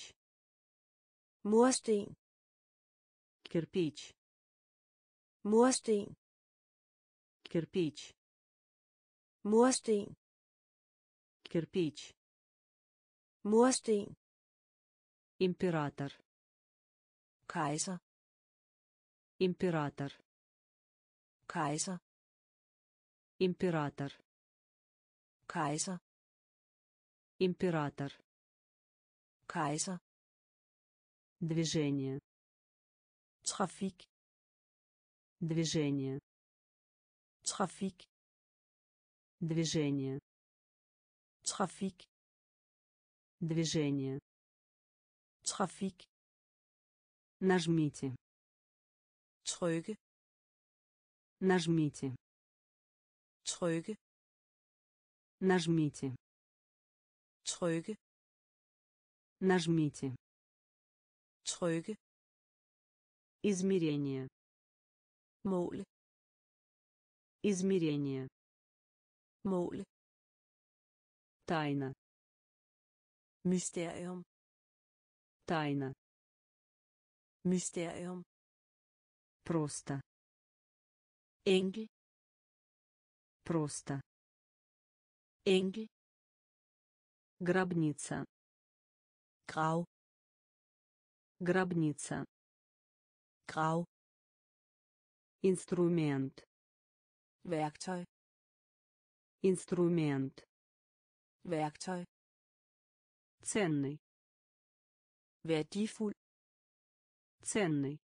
Mursten. Кирпич. Mursten. Кирпич. Mursten. Кирпич. Mursten. Император. Kaiser. Император. Kaiser. Император. Kaiser. Император. Kaiser. Движение. Trafik. Движение. Trafik. Движение. Trafik. Движение. Trafik. Нажмите. Trykke. Нажмите. Trykke. Нажмите. Trykke. Нажмите. Trykke. Измерение. Mål. Измерение. Mål. Тайна. Mysterium. Тайна. Mysterium. Просто. Engel. Просто. Engel. Гробница. Grau. Гробница. Grau. Инструмент. Werkzeug. Инструмент. Werkzeug. Ценный. Værdifuld. Ценный.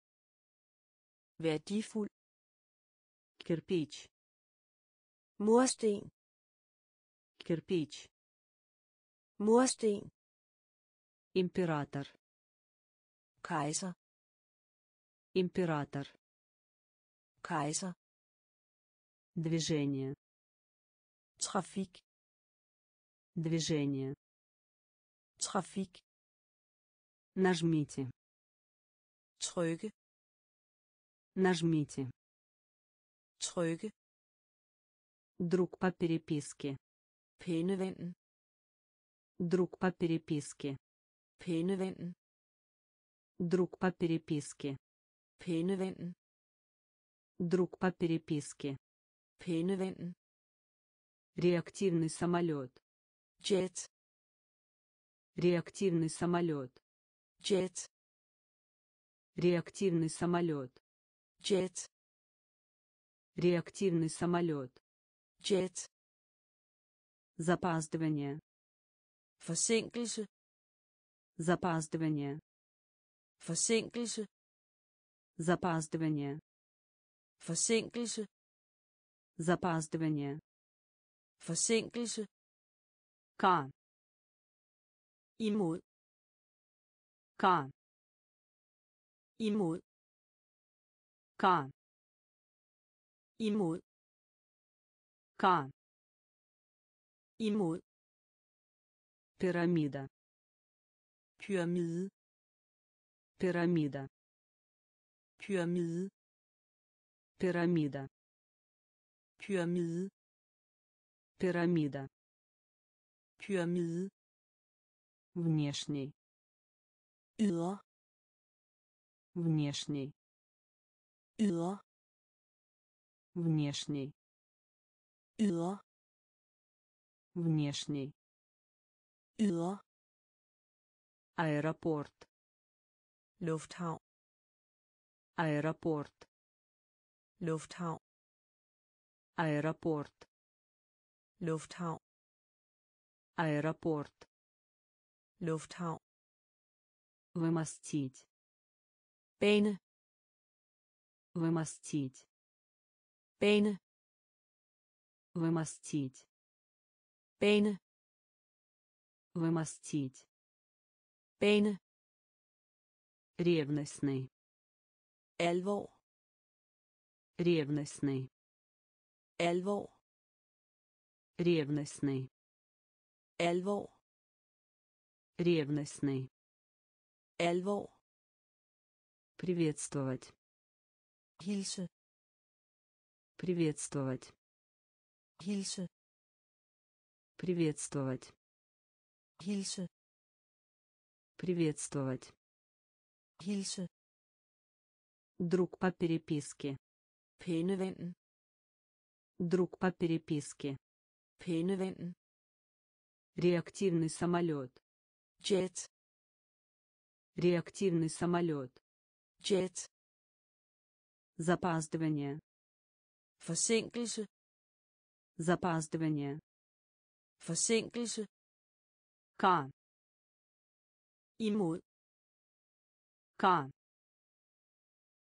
Værdifuld. Кирпич. Mursten. Кирпич. Mursten. Император. Kaiser. Император. Kaiser. Движение. Trafik. Движение. Trafik. Нажмите. Trykke. Нажмите. Trykke. Друг по переписке. Пеневен. Друг по переписке. Пеневен. Друг по переписке. Пеневен. Друг по переписке. Пеневен. Реактивный самолет. Джет. Реактивный самолет. Джет. Реактивный самолет. Джет. Реактивный самолет. Джет. Запаздывание. Forsinkelse. Запаздывание. Forsinkelse. Запаздывание. Forsinkelse. Запаздывание. Forsinkelse. К. Имут. К. Imod. K. Imod. K. Кан. Imod. Pyramider. Pyramide. Pyramider. Pyramide. Pyramider. Pyramide. Pyramider. Pyramide. Внешний. Yder. Внешний. Yder. Внешний. Yder. Внешний. Yder. Аэропорт. Lufthavn. Аэропорт. Lufthavn. Аэропорт. Lufthavn. Аэропорт. Lufthavn. Вымостить. Bane. Вымостить. Bane. Вымостить. Bane. Вымостить. Bane. Ревностный. Alvor. Ревностный. Alvor. Ревностный. Alvor. Ревностный. Alvor. Приветствовать. Hilse. Приветствовать. Hilse. Приветствовать. Hilse. Приветствовать. Hilse. Друг по переписке. Пеневен. Друг по переписке. Пеневен. Реактивный самолет. Джет. Реактивный самолет. Джет. Запаздывание. Forsinkelse. Запаздывание. Forsinkelse. Кан. Imod. Кан.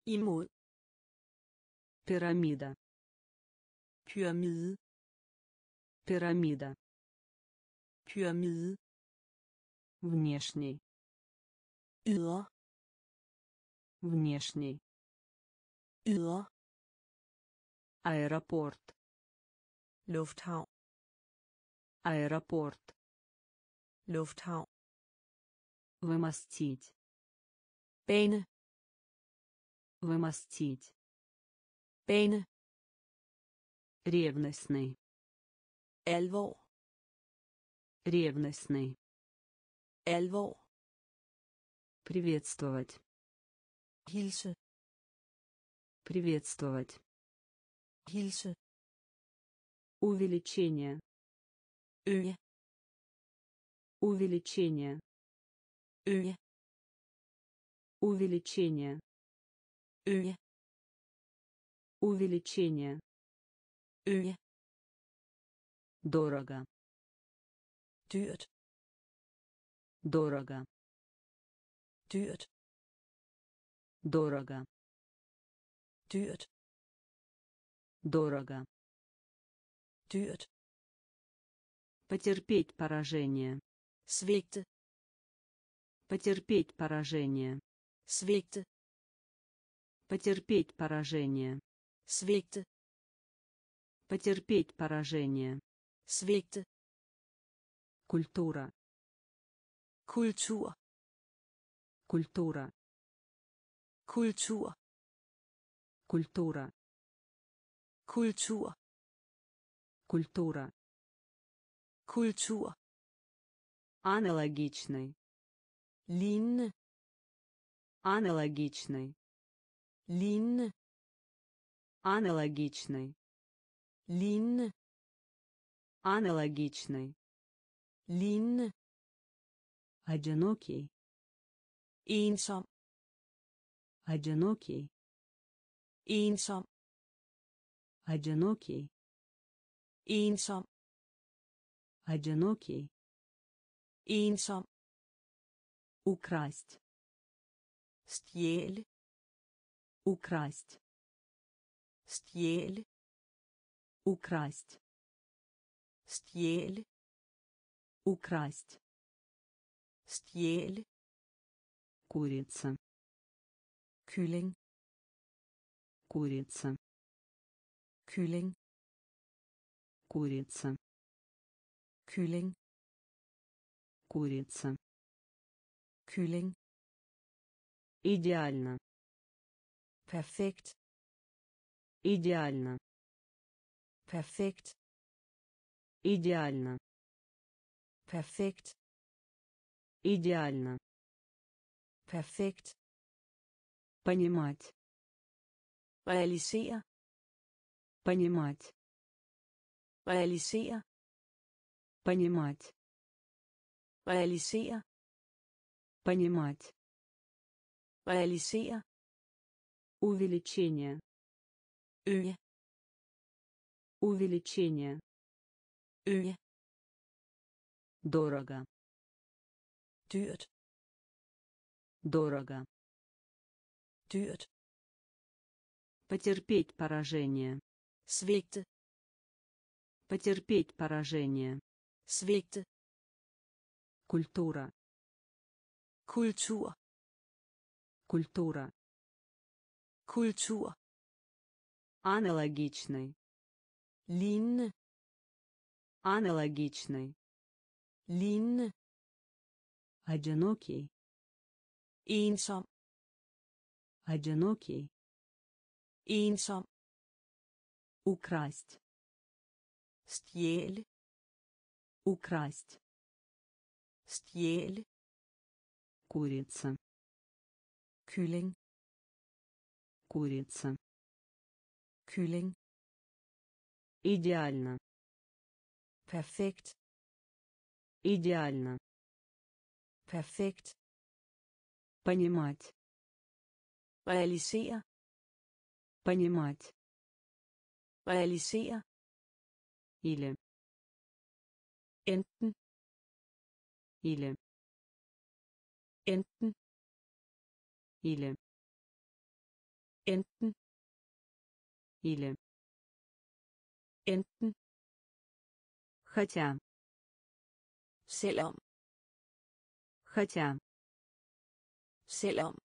Imod. Пирамида. Pyramide. Пирамида. Pyramide. Внешний. Yder. Внешний. Yder. Аэропорт. Lufthavn. Аэропорт. Lufthavn. Вымостить. Bane. Вымостить. Bane. Ревностный. Alvor. Ревностный. Alvor. Приветствовать. Hilse. Приветствовать. Hilse. Увеличение. Øge. Увеличение. Øge. Увеличение. Øge. Увеличение. Øge. Дорого. Dyrt. Дорого. Dyrt. Дорого. Dyrt. Дорого. Dyrt. Потерпеть поражение. Svigte. Потерпеть поражение. Svigte. Потерпеть поражение. Svigte. Потерпеть поражение. Svigte. Культура. Культура. Культура. Культура. Культура. Культура. Культура. Культура. Аналогичный. Лин. Аналогичный. Лин. Аналогичный. Лин. Аналогичный. Лин. Одинокий. Инсом. Одинокий. Инсом. Одинокий. Инсом. Одинокий. Инсом. Украсть. Стель. Украсть. Стель. Украсть. Стель. Украсть. Стель. Курица. Кюлинг. Курица. Кюлинг. курица, кюлинг, курица, кюлинг, идеально, перфект, идеально, перфект, идеально, перфект, идеально, перфект, понимать, реализовать, понимать, реализовать, понимать, реализовать, понимать, реализовать, увеличение, э, увеличение, э, дорого, дюрт, дорого, дюрт, потерпеть поражение, свигт, потерпеть поражение, свигт, культура, культур, культура, культур, аналогичный, лин, аналогичный, лин, одинокий, инсом, одинокий, инсом, украсть, стель, украсть, стель, курица, кюлинг, курица, кюлинг, идеально, перфект, идеально, перфект, понимать, реализовать, понимать, реализовать, или, enten, или, enten, или, enten, или, enten, хотя, selvom, хотя, selvom,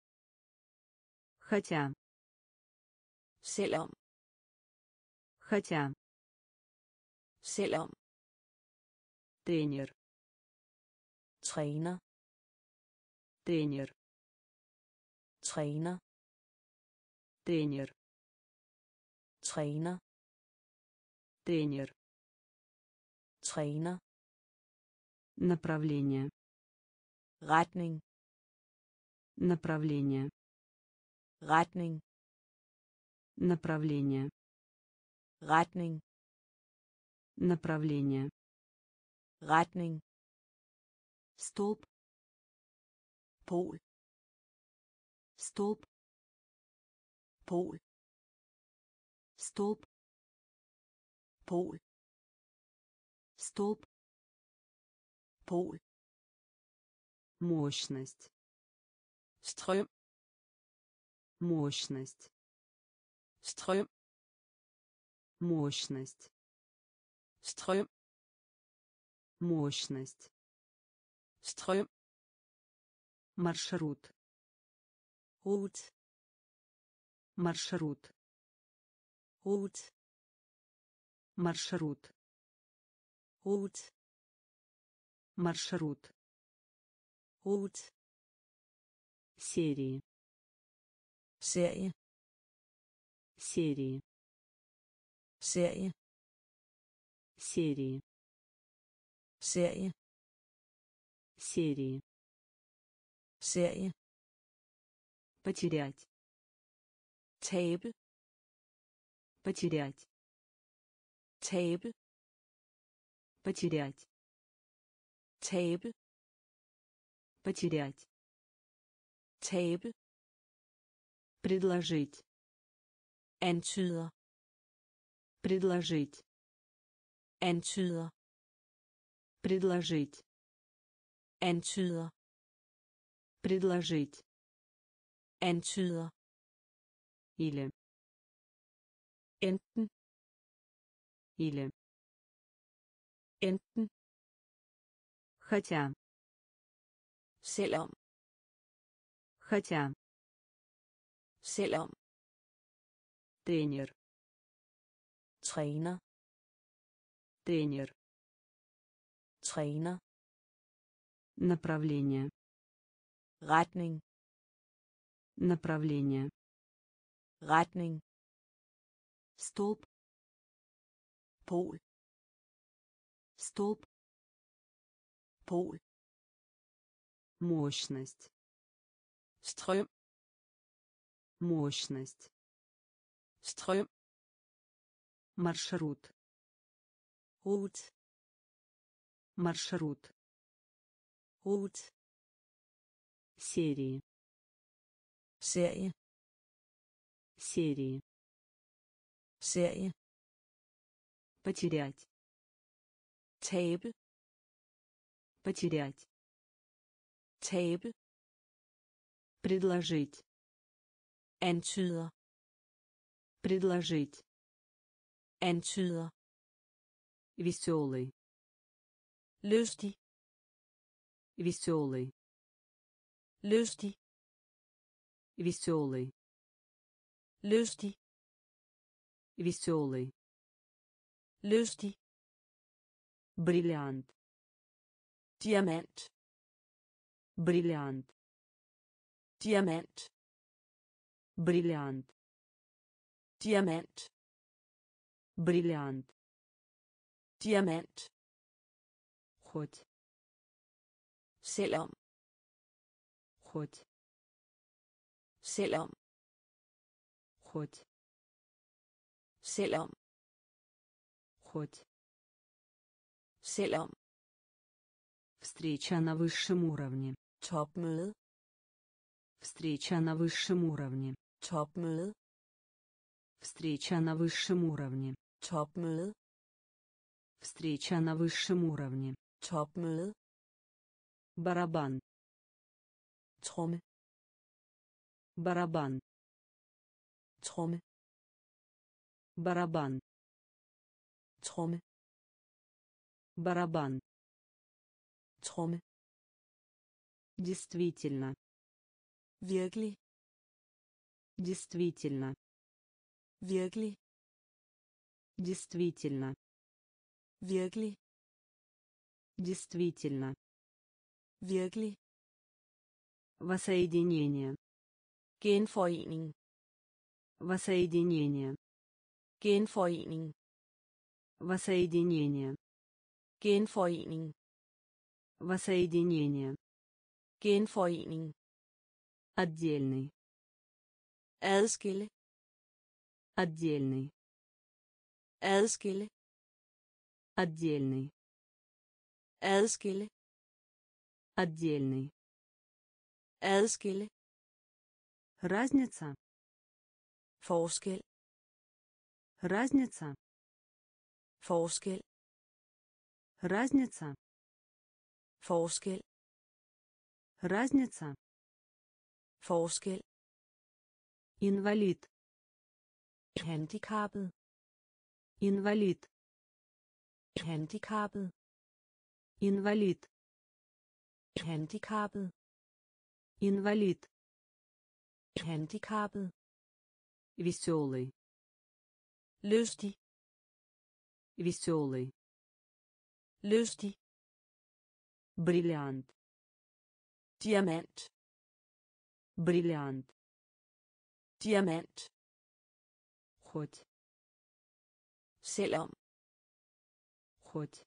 хотя, selvom, хотя, selvom, тренер, træner, тренер, træner, тренер, træner, тренер, træner, направление, retning, направление, retning, направление, retning, направление, retning, столб, пол, столб, пол, столб, пол, столб, пол, мощность, стрём, мощность, стрём, мощность, стрём, мощность, стрём, маршрут, рут, маршрут, рут, маршрут, рут, маршрут, рут, серии, серии, серии, серии, серии, серии, серии, серии, потерять, table, потерять, table, потерять, table, потерять, table, предложить, antyder, предложить, antyder, предложить, antyder, предложить, antyder, или, enten, или, enten, хотя, selvom, хотя, selvom, тренер, træner, тренер, træner, направление, retning, направление, retning, столб, пол, столб, пол, мощность, strøm, мощность, strøm, маршрут, рут, маршрут, рут, серии, серии, серии, серии, потерять, table, потерять, table, предложить, antyder, предложить, antyder, веселый, lystig, веселый, lystig, веселый, lystig, веселый, lystig, бриллиант, диамант, бриллиант, диамант, бриллиант, диамант, бриллиант, диамант, хоть, селом, хоть, селом, хоть, селом, хоть, селом, встреча на высшем уровне, топмед, встреча на высшем уровне, топмед, встреча на высшем уровне, топмед, встреча на высшем уровне, топмед, барабан, троме, барабан, троме, барабан, троме, барабан, троме, действительно, virkelig, действительно, virkelig, действительно, virkelig, действительно, virkelig, воссоединение, genforening, воссоединение, genforening, воссоединение, genforening, воссоединение, genforening, отдельный, adskille, отдельный, adskille, отдельный, adskille, отдельный, adskille, разница, forskel, разница, forskel, разница, forskel, разница, forskel, инвалид, handikappet, инвалид, handikappet, инвалид, handikappet, инвалид, handikappet, веселый, lystig, веселый, lystig, бриллиант, диамант, бриллиант, диамант, хоть, селом, хоть,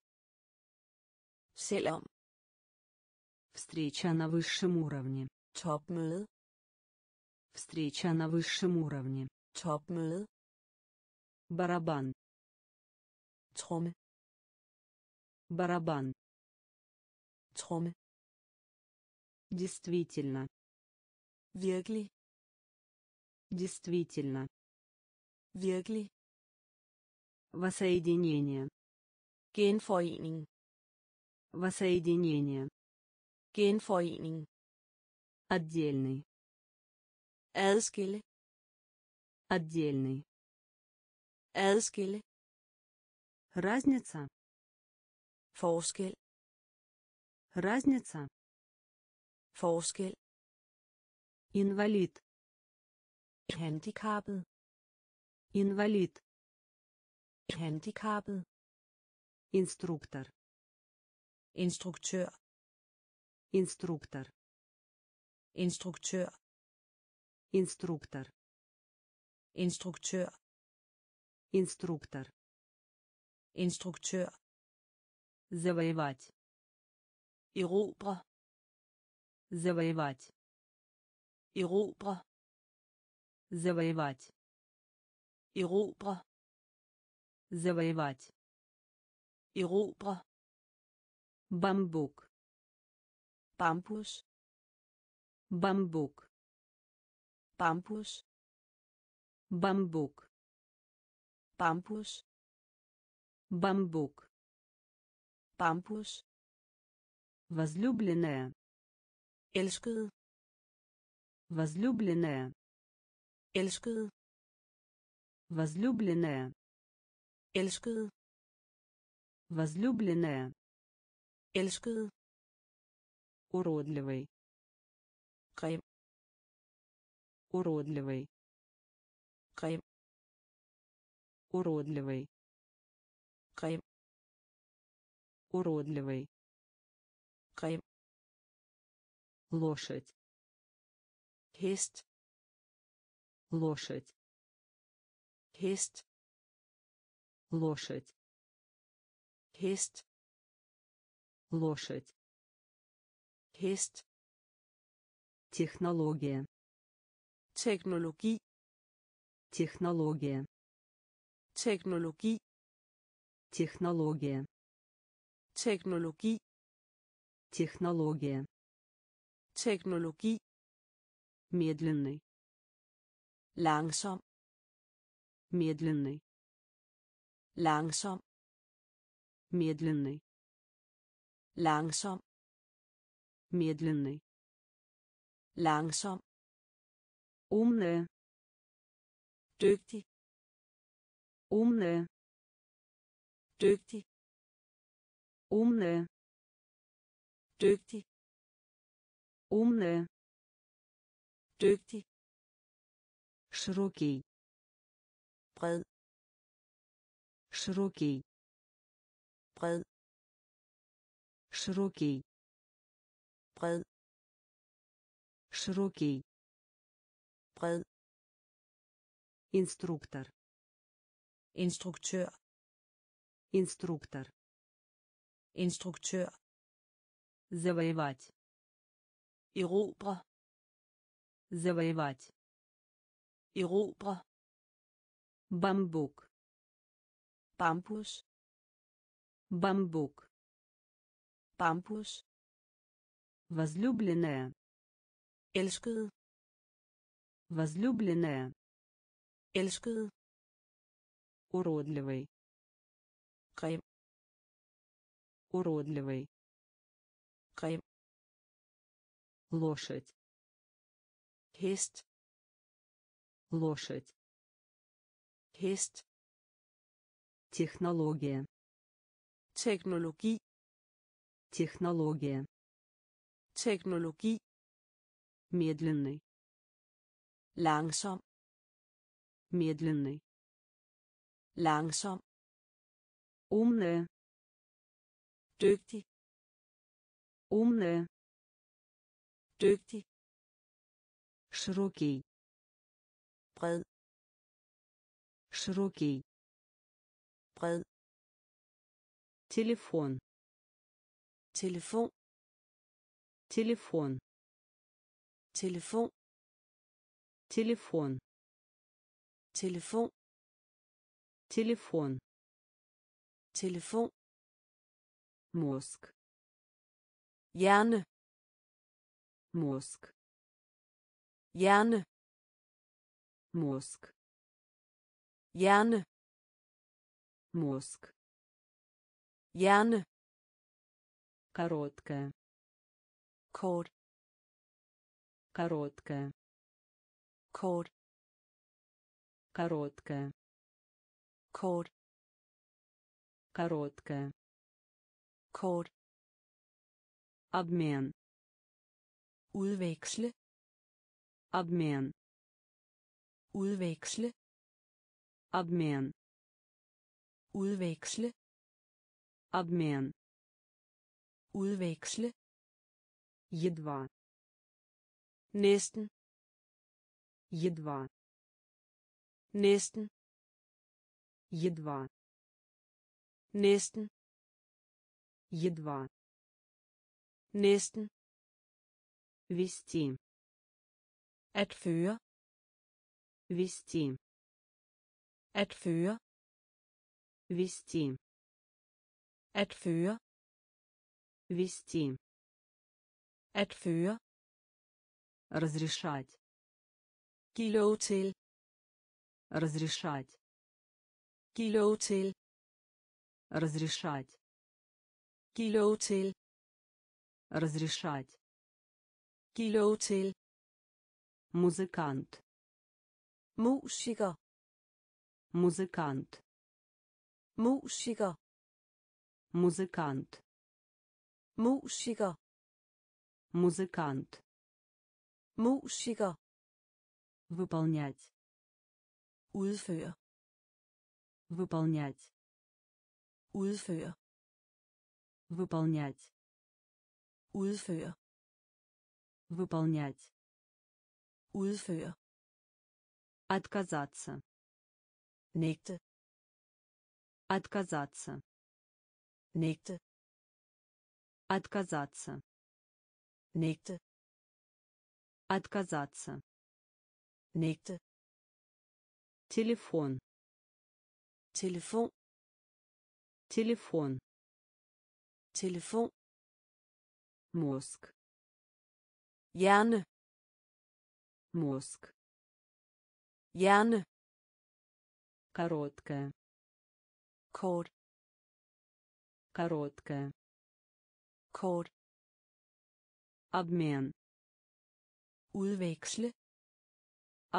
селом, встреча на высшем уровне, топмед, встреча на высшем уровне, топмед, барабан, троме, барабан, троме, действительно, virkelig, действительно, virkelig, воссоединение, genforening, воссоединение, genforening, отдельный, adskille, отдельный, adskille, разница, forskel, разница, forskel, инвалид, handikappet, инвалид, handikappet, Instruktør. Instruktør. Instruktør. Instruktør. Instruktør. Instruktør. Instruktør. Instruktør. Завоевать. Erobre. Завоевать. Erobre. Завоевать. Erobre. Завоевать. Erobre. Бамбук. Пампус. Бамбук. Пампус. Бамбук. Пампус. Бамбук. Пампус. Возлюбленная. Эльская. Возлюбленная. Эльская. Возлюбленная. Эльская. Возлюбленная. Эльская. Уродливый. Кайм. Уродливый. Кайм. Уродливый. Кайм. Уродливый. Кайм. Лошадь. Хест. Лошадь. Хест. Лошадь. Хест. Лошадь. Хест. Технология. Технологии. Технология. Технологии. Технология. Технологии. Технология. Технологии. Медленный. Лангсом. Медленный. Лангсом. Медленный. Лангсом. Медленный. Лангсом. Умная. Дюктий. Умная. Дюктий. Умная. Дюктий. Умная. Дюктий. Широкий. Бред. Широкий. Бред. Широкий. Бред. Широкий. Бред. Инструктор. Инструктор. Инструктор. Инструктор. Завоевать. Erobra. Завоевать. Erobra. Бамбук. Пампус. Бамбук. Пампус. Возлюбленная. Elskede. Возлюбленная. Elskede. Уродливый. Крем. Уродливый. Крем. Лошадь. Хест. Лошадь. Хест. Технология. Технологии. Технология. Технологии. Медленный. Лангсом. Медленный. Лангсом. Умная. Дюктий. Умная. Дюктий. Широкий. Бред. Широкий. Бред. Телефон. Телефон. Телефон. Телефон. Телефон. Телефон. Телефон. Телефон. Мозг. Hjerne. Мозг. Hjerne. Мозг. Hjerne. Мозг. Hjerne. Короткая. Кор. Короткая. Кор. Короткая. Кор. Короткая. Кор. Обмен. Udveksle. Обмен. Udveksle. Обмен. Udveksle. обмен, udveksle, едва, næsten, едва, næsten, едва, næsten, едва, næsten, вести, at føre, вести, at føre, вести, at føre, вести, at føre, разрешать, give lov til, разрешать, give lov til, разрешать, give lov til, разрешать, give lov til, музыкант, musiker, музыкант, musiker, музыкант, musiker, музыкант, musiker, выполнять, udføre, выполнять, udføre, выполнять, udføre, выполнять, udføre, отказаться, nægte, отказаться, nægte, отказаться, nægte, отказаться, nægte, телефон, телефон, телефон, телефон, мозг, hjerne, мозг, hjerne, короткая, kort, короткая, kort, обмен, udveksle,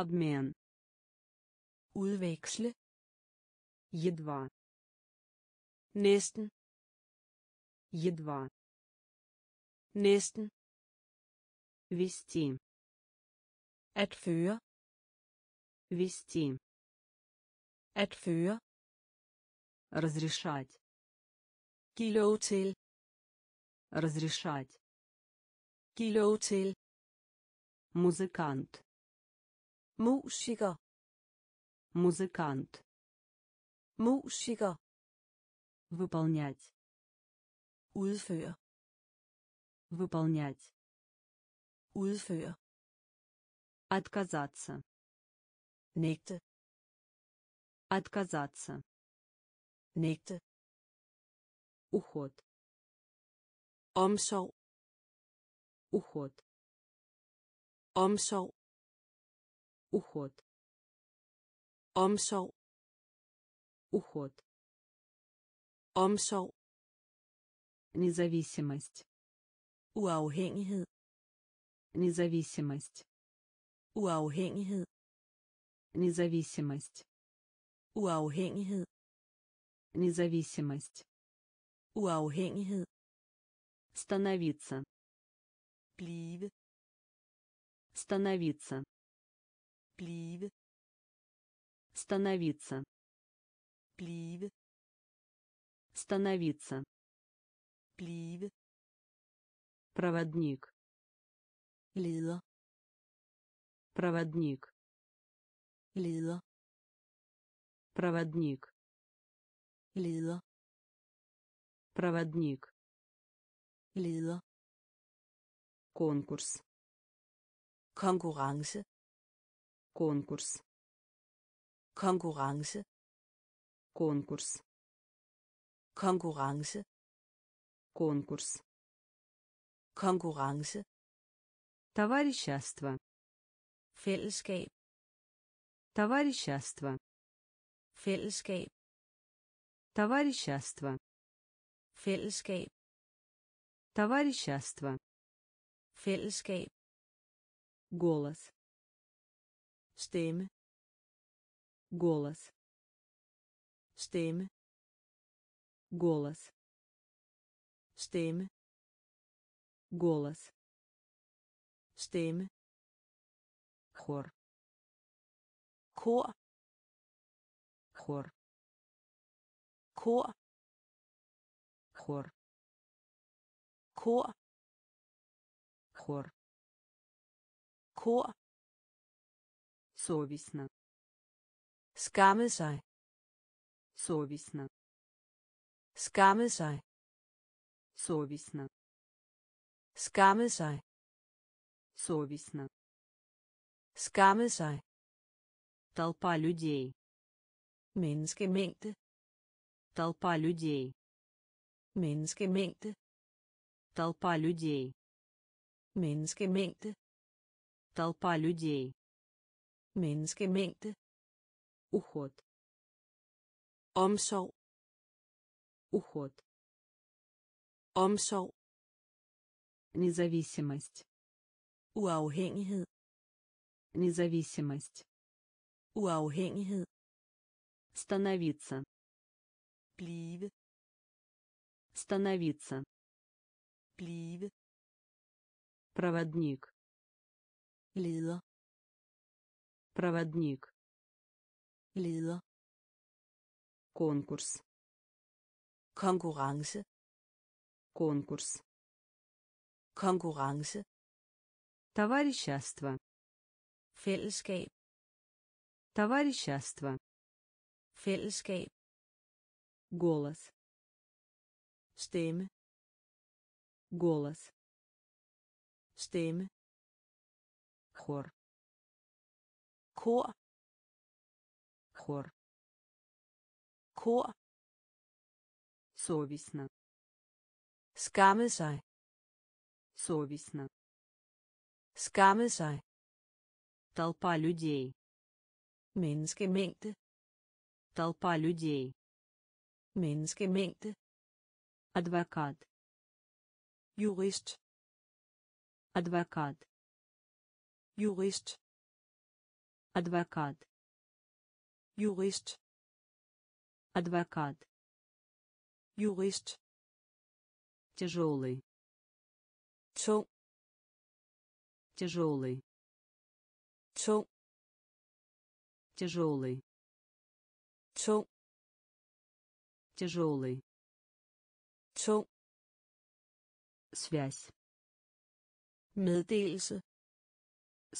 обмен, udveksle, едва, næsten, едва, næsten, вести, at føre, вести, at føre, разрешать, give lov til, разрешать, give lov til, музыкант, musiker, музыкант, musiker, выполнять, udføre, выполнять, udføre, отказаться, nægte, отказаться, nægte, уход, omsorg, уход, omsorg, уход, omsorg, уход, omsorg, независимость, uafhængighed, независимость, uafhængighed, независимость, uafhængighed, независимость, uafhængighed, становиться, blive, становиться, blive, становиться, blive, становиться, blive, проводник, лидер, проводник, лидер, проводник, лидер, проводник, лидер, конкурс, конкуренция, конкурс, konkurrence, konkurs, konkurrence, konkurs, konkurrence, товарищество, fællesskab, товарищество, fællesskab, товарищество, fællesskab, товарищество, fællesskab, голос, stemme, голос, стemme, голос, стemme, голос, стemme, хор, кор, хор, кор, хор, ко, хор, ко, совестно, skamme sig, совестно, skamme sig, совестно, skamme sig, совестно, skamme sig, толпа людей, menneskemængde, толпа людей, menneskemængde, толпа людей, menneskemængde, толпа людей, menneskemængde, уход, omsorg, уход, omsorg, независимость, uafhængighed, независимость, uafhængighed, становиться, blive, становиться, blive, проводник, лидер, проводник, лидер, конкурс, конкуренс, конкурс, конкуренс, товарищество, феллесскап, товарищество, феллесскап, голос, стemme, голос, стemme, хор, кор, хор, кор, совестно, skamme sig, совестно, skamme sig, толпа людей, menneskemængde, толпа людей, menneskemængde, адвокат, jurist, адвокат, jurist, адвокат, jurist, адвокат, jurist, тяжелый, tung, тяжелый, tung, тяжелый, tung, тяжелый, tung, связь, meddelelse,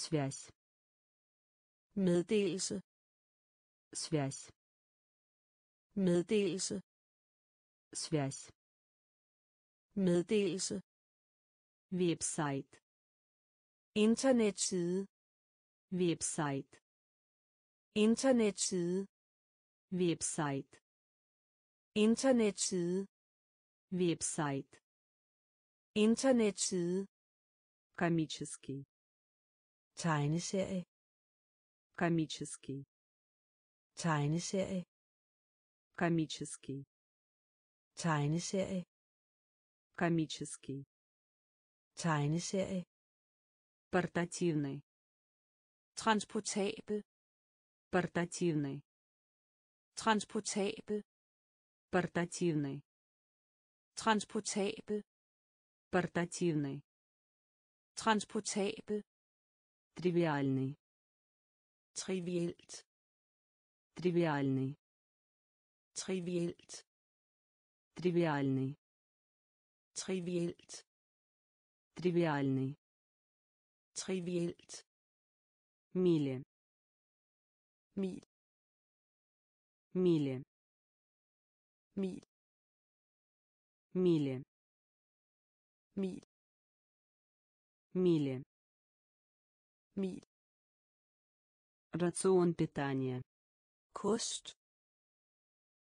связь, meddelelse, связь, meddelelse, связь, meddelelse, website, internetside, website, internetside, website, internetside, website, internetside, комический, tegneserie, комический, tegneserie, комический, tegneserie, комический, tegneserie, портативный, транспортабель, портативный, транспортабель, портативный, транспортабель, портативный, транспортабель, тривиальный, тривиальт, тривиальный, тривиальт, тривиальный, тривиальт, тривиальный, тривиальт, мили, миль, мили, миль, мили, миль, мили, миль, рацион питания, кост,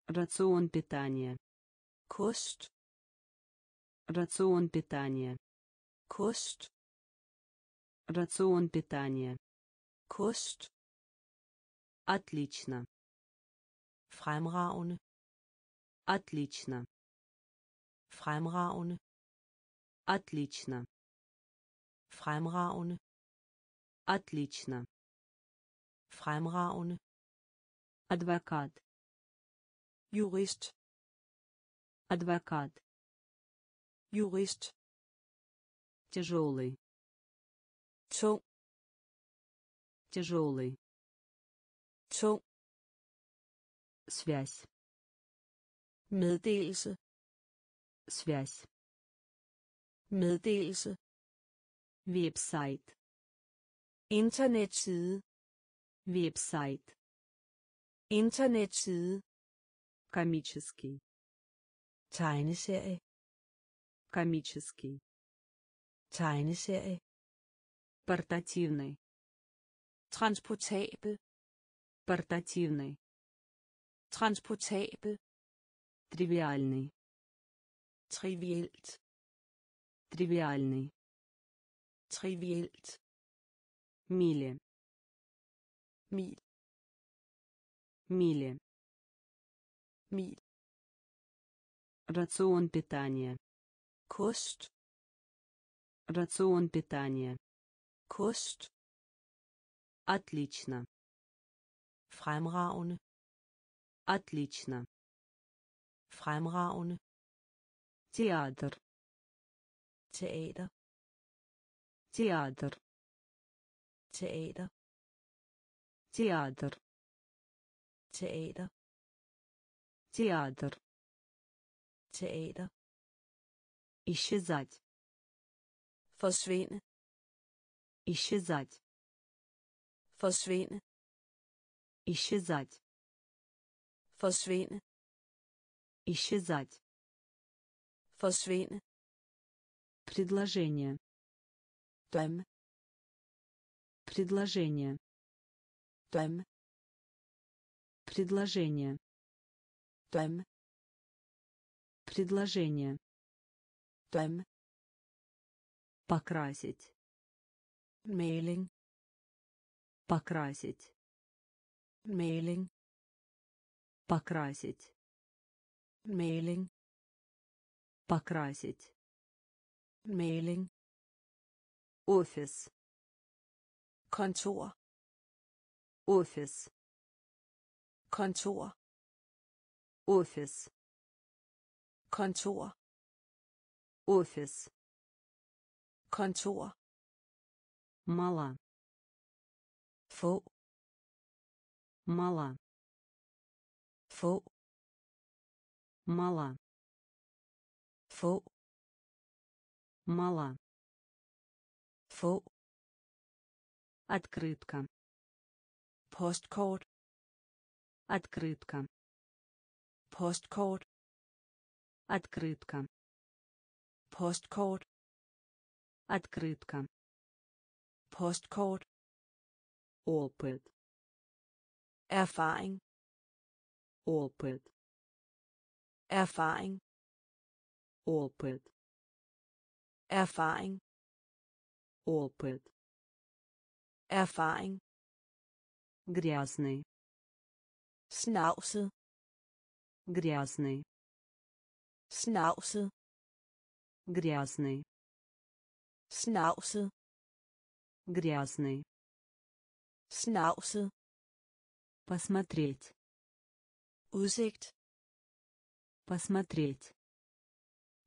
рацион питания, кост, рацион питания, кост, рацион питания, кост, отлично, fremragende, отлично, fremragende, отлично, fremragende, отлично, fremragende, адвокат, jurist, адвокат, jurist, тяжелый, tung, тяжелый, tung, связь, meddelelse, Связь. Meddelelse. Website. Internetside. Website. Internetside. Комический. Tegneserie. Комический. Tegneserie. Портативный. Транспортабель. Портативный. Транспортабель. Тривиальный. Тривиальт. Тривиальный. Тривиальт. Мили. Миль. Мили. Миль. Рацион питания. Кост. Рацион питания. Kost. Отлично. Fremragende. Отлично. Fremragende. Театр. Театр. Театр. Театр. Театр. Театр. Театр. Театр. Исчезать. Forsvinde. Исчезать. Forsvinde. Исчезать. Forsvinde. Исчезать. Forsvinde. Предложение. Дом. Предложение. Дом. Предложение. Дом. Предложение. Дом. Покрасить. Мейлинг. Покрасить. Мейлинг. Покрасить. Мейлинг. Покрасить. Мейлинг. Офис. Контор. Офис. Контор. Офис. Контор. Офис. Kontor. Mala. Få. Mala. Få. Mala. Få. Mala. Få. Открытка. Postkort. Открытка. Postkort. Открытка. Postkort. Открытка. Postkort. Опыт. Erfaring. Опыт. Erfaring. Опыт. Erfaring. Опыт. Erfaring. Грязный. Snavset. Грязный. Snavset. Грязный. Snavset. Грязный. Snavset. Посмотреть. Udsigt. Посмотреть.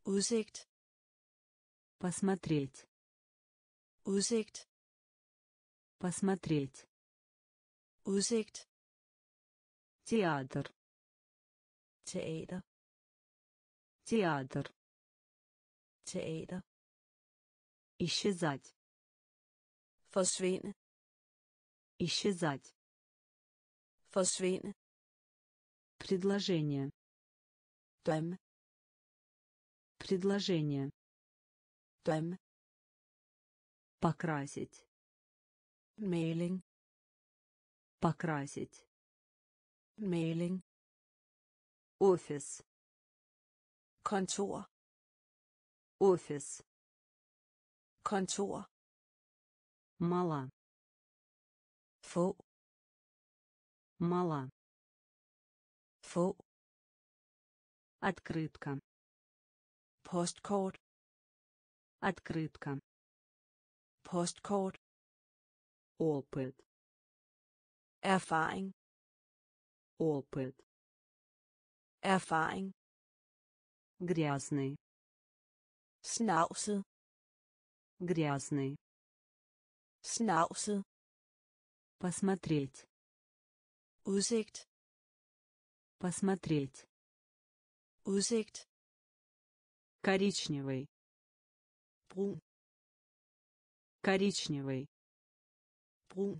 Udsigt. Посмотреть. Udsigt. Посмотреть. Udsigt. Театр. Театр. Театр. Театр. Исчезать. Forsvinde. Исчезать. Forsvinde. Предложение. Дом. Предложение. Дом. Покрасить. Мейлинг. Покрасить. Мейлинг. Офис. Контор. Офис. Kontor. Mala. Få. Mala. Få. Открытка. Postkort. Открытка. Postkort. Опыт. Erfaring. Опыт. Erfaring. Грязный. Snavset. Грязный. Snavset. Посмотреть. Udsigt. Посмотреть. Udsigt. коричневый, брун, коричневый, брун,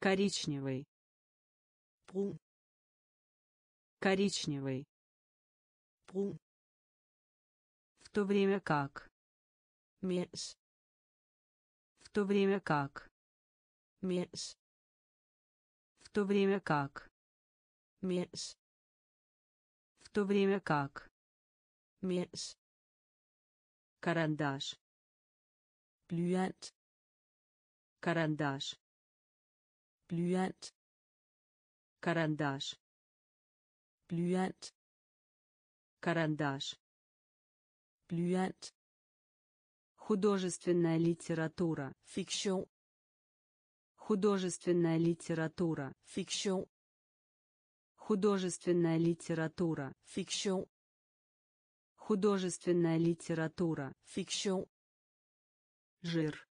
коричневый, брун, коричневый, брун. В то время как, мес, в то время как, мес, в то время как, мес, в то время как, мес. Карандаш, блюант, карандаш, блюант, карандаш, блюант, карандаш, блюант. Художественная литература, фикшн, художественная литература, фикшн, художественная литература, фикшн, художественная литература, фикшн, жир,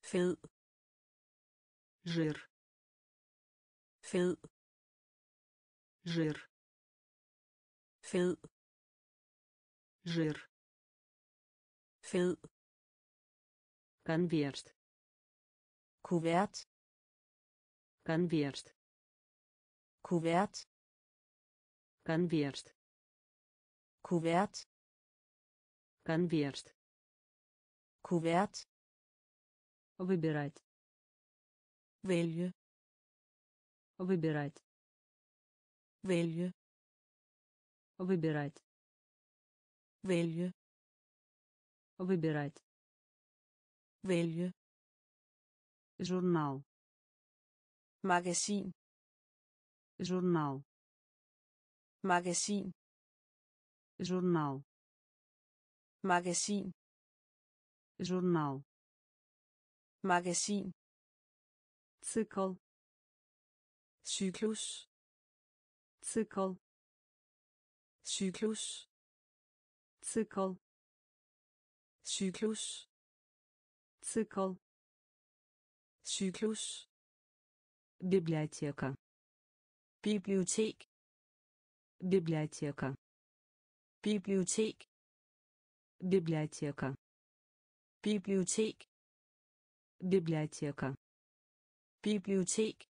фед, жир, фед, жир, фед, жир, фед, конверт, куверт, конверт, куверт, конверт, куверт, конверт, куверт, выбирать, вэлью, выбирать, вэлью, выбирать, вэлью, выбирать, вэлью, журнал, магазин, журнал, магазин, журнал, магазин, журнал, магазин, цикл, циклус, цикл, циклус, цикл, циклус, цикл, циклус, библиотека, библиотек, библиотека, библиотек, библиотека, библиотек, библиотека, библиотек,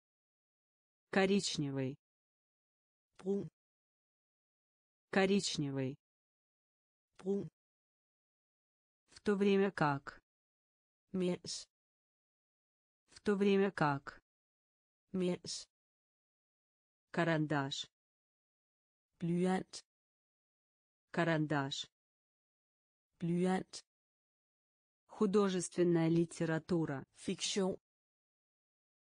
коричневый, брун, коричневый, брун, в то время как, мес, в то время как, мес, карандаш, блюант, карандаш, блюант, художественная литература, фикшн,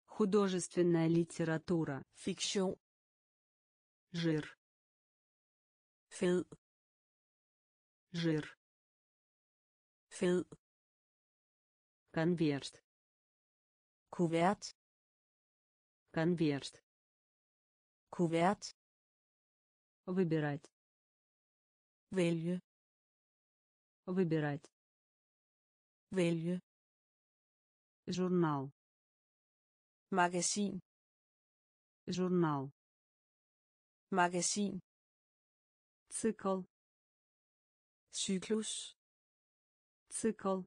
художественная литература, фикшн, жир, фед, жир, фед, конверт, куверт, конверт, куверт, выбирать, вэлью, выбирать, вэлью, журнал, магазин, журнал, магазин, цикл, циклус, цикл,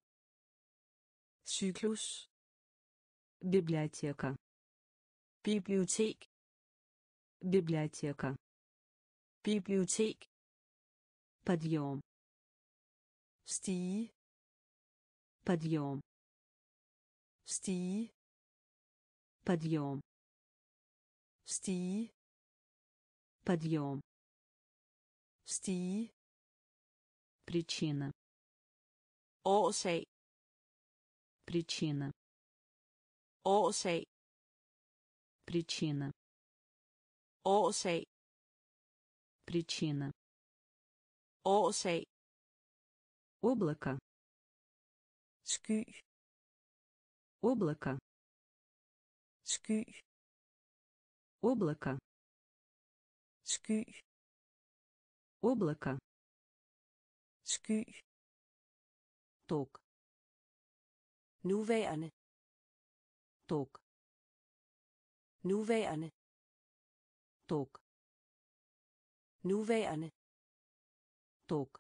циклус, библиотека, библиотек, библиотека, библиотек, подъем, стии, подъем, стии, подъем, стии, подъем, стии, причина, осей, причина, осей, причина, осей, причина, осей, облако, sky, облако, sky, облако, sky, облако, sky, ток, nuværende, ток, nuværende, ток, nuværende, ток,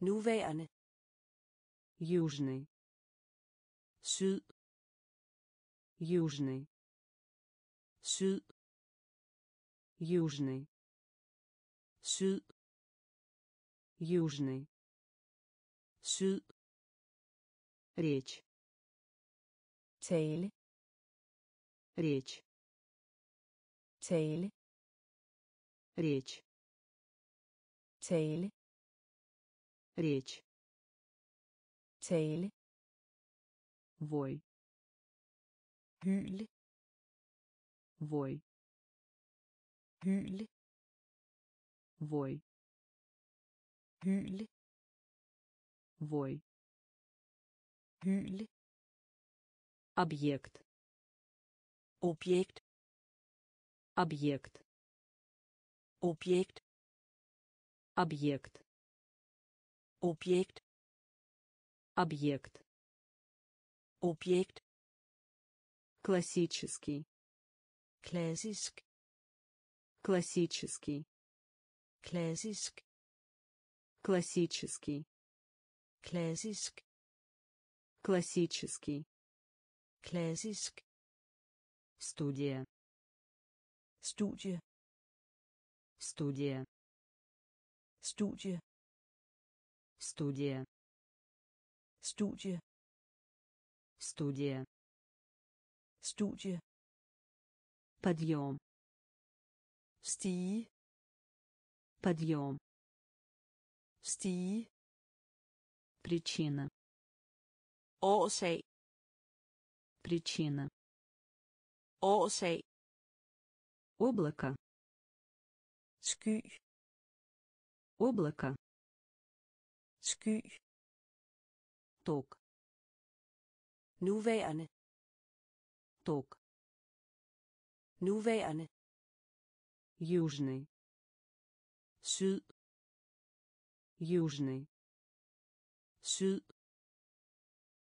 nuværende, южный, syd, южный, syd, южный, syd, южный, syd, речь, tale, речь, tale, речь, tale, речь, tale, вой, hyl, вой, hyl, вой, hyl, вой, hyl, объект, объект, объект, объект, объект, объект, объект, объект, классический, классиск, классический, классиск, классический, классиск, классический, классиск, студия, студия, студия, студия, студия, студия, студия, студия, подъем, стии, подъем, стии, причина, årsag, причина, årsag, облако, sky, облако, sky, ток, nuværende, ток, nuværende, южный, syd, южный, syd,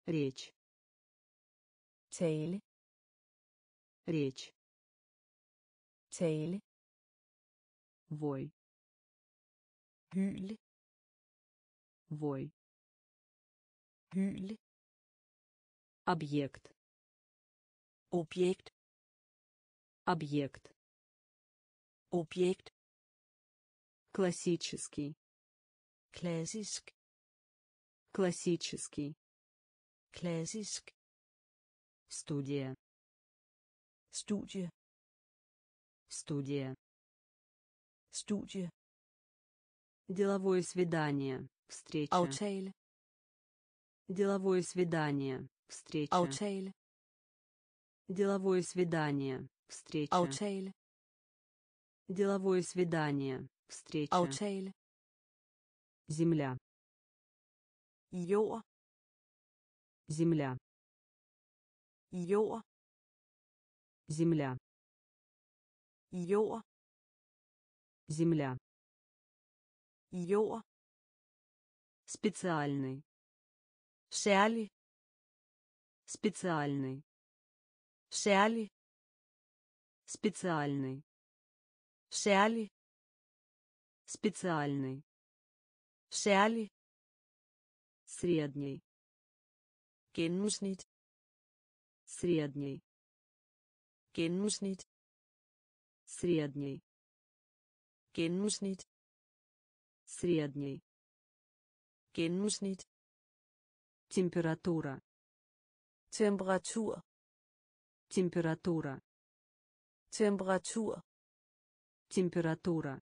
речь, tale, речь, tale, вой, hyl, вой, hyl, объект, объект, объект, объект, классический, классиск, классический, классиск, студия, студия, студия, студия, деловое свидание, встреча, аутейл, деловое свидание, встреча, аутейл, деловое свидание, встреча, аутейл, деловое свидание, встреча, аутейл, земля, йо, земля, йо, земля, йо, земля, йо, специальный, шали, специальный, шали, специальный, шали, специальный, шали, средний, gennemsnit, средний, gennemsnit, средний, gennemsnit, средний, gennemsnit, температура, температура, температура, температура, температура,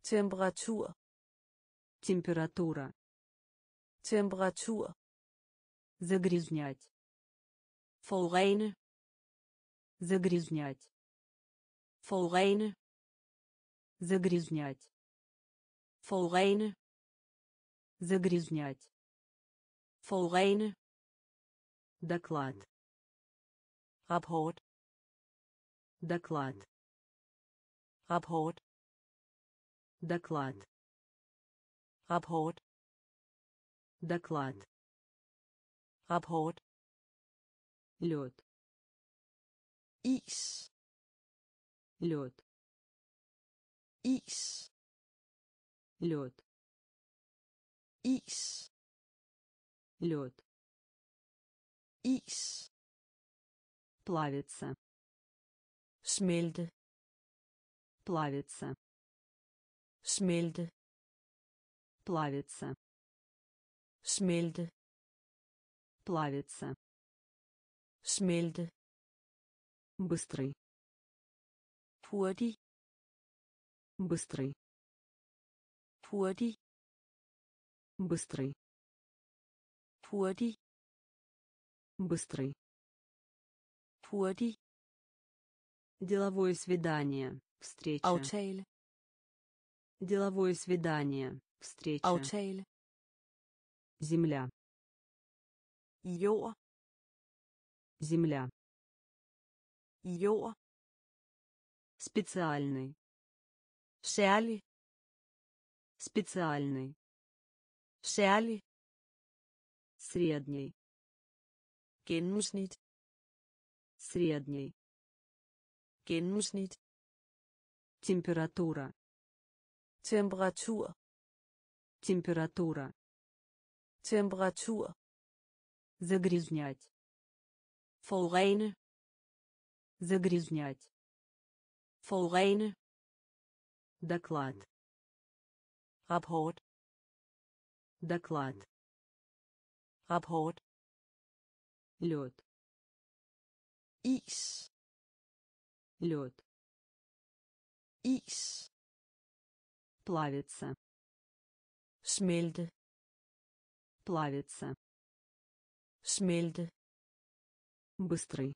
температура, температура, температура, загрязнять, forurene, загрязнять, forurene, загрязнять, forurene, загрязнять, forurene, доклад, rapport, доклад, rapport, доклад, rapport, доклад, rapport, лед, is, лед, is, лед, ис, лед, ис, плавится, смельд, плавится, смельд, плавится, смельд, плавится, смельд, быстрый, hurtig, быстрый, hurtig, быстрый, hurtig, быстрый, hurtig, деловое свидание, встреча, aftale, деловое свидание, встреча, aftale, земля, jord, земля, jord, специальный, særlig, специальный, særlig, средний, gennemsnit, средний, gennemsnit, температура, температура, температура, температура, загрязнять, forurene, загрязнять, forurene, доклад, rapport, доклад, rapport, лед, is, лед, is, плавится, smelte, плавится, smelte, быстрый,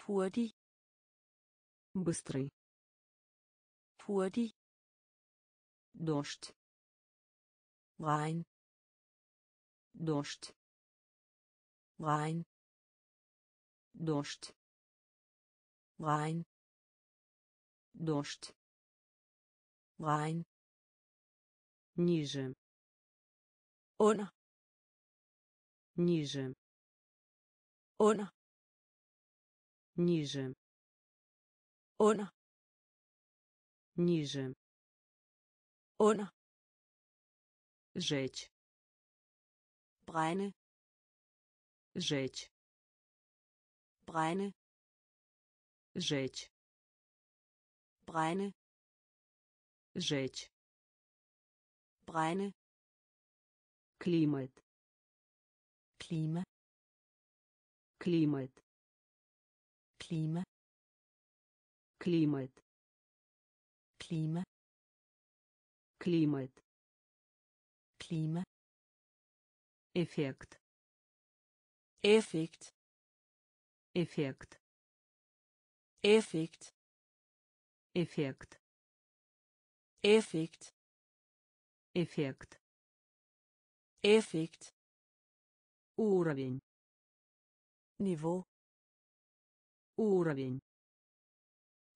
hurtig, быстрый, hurtig, дождь, regn, дождь, regn, дождь, regn, дождь, regn, ниже, under, ниже, under, ниже, under, ниже, under, жечь, brænde, жечь, brænde, жечь, brænde, жечь, brænde, климат, клима, климат, клима, климат, клима, климат, клима, эффект, эффект, эффект, эффект, эффект, эффект, эффект, эффект, уровень, ниво, уровень,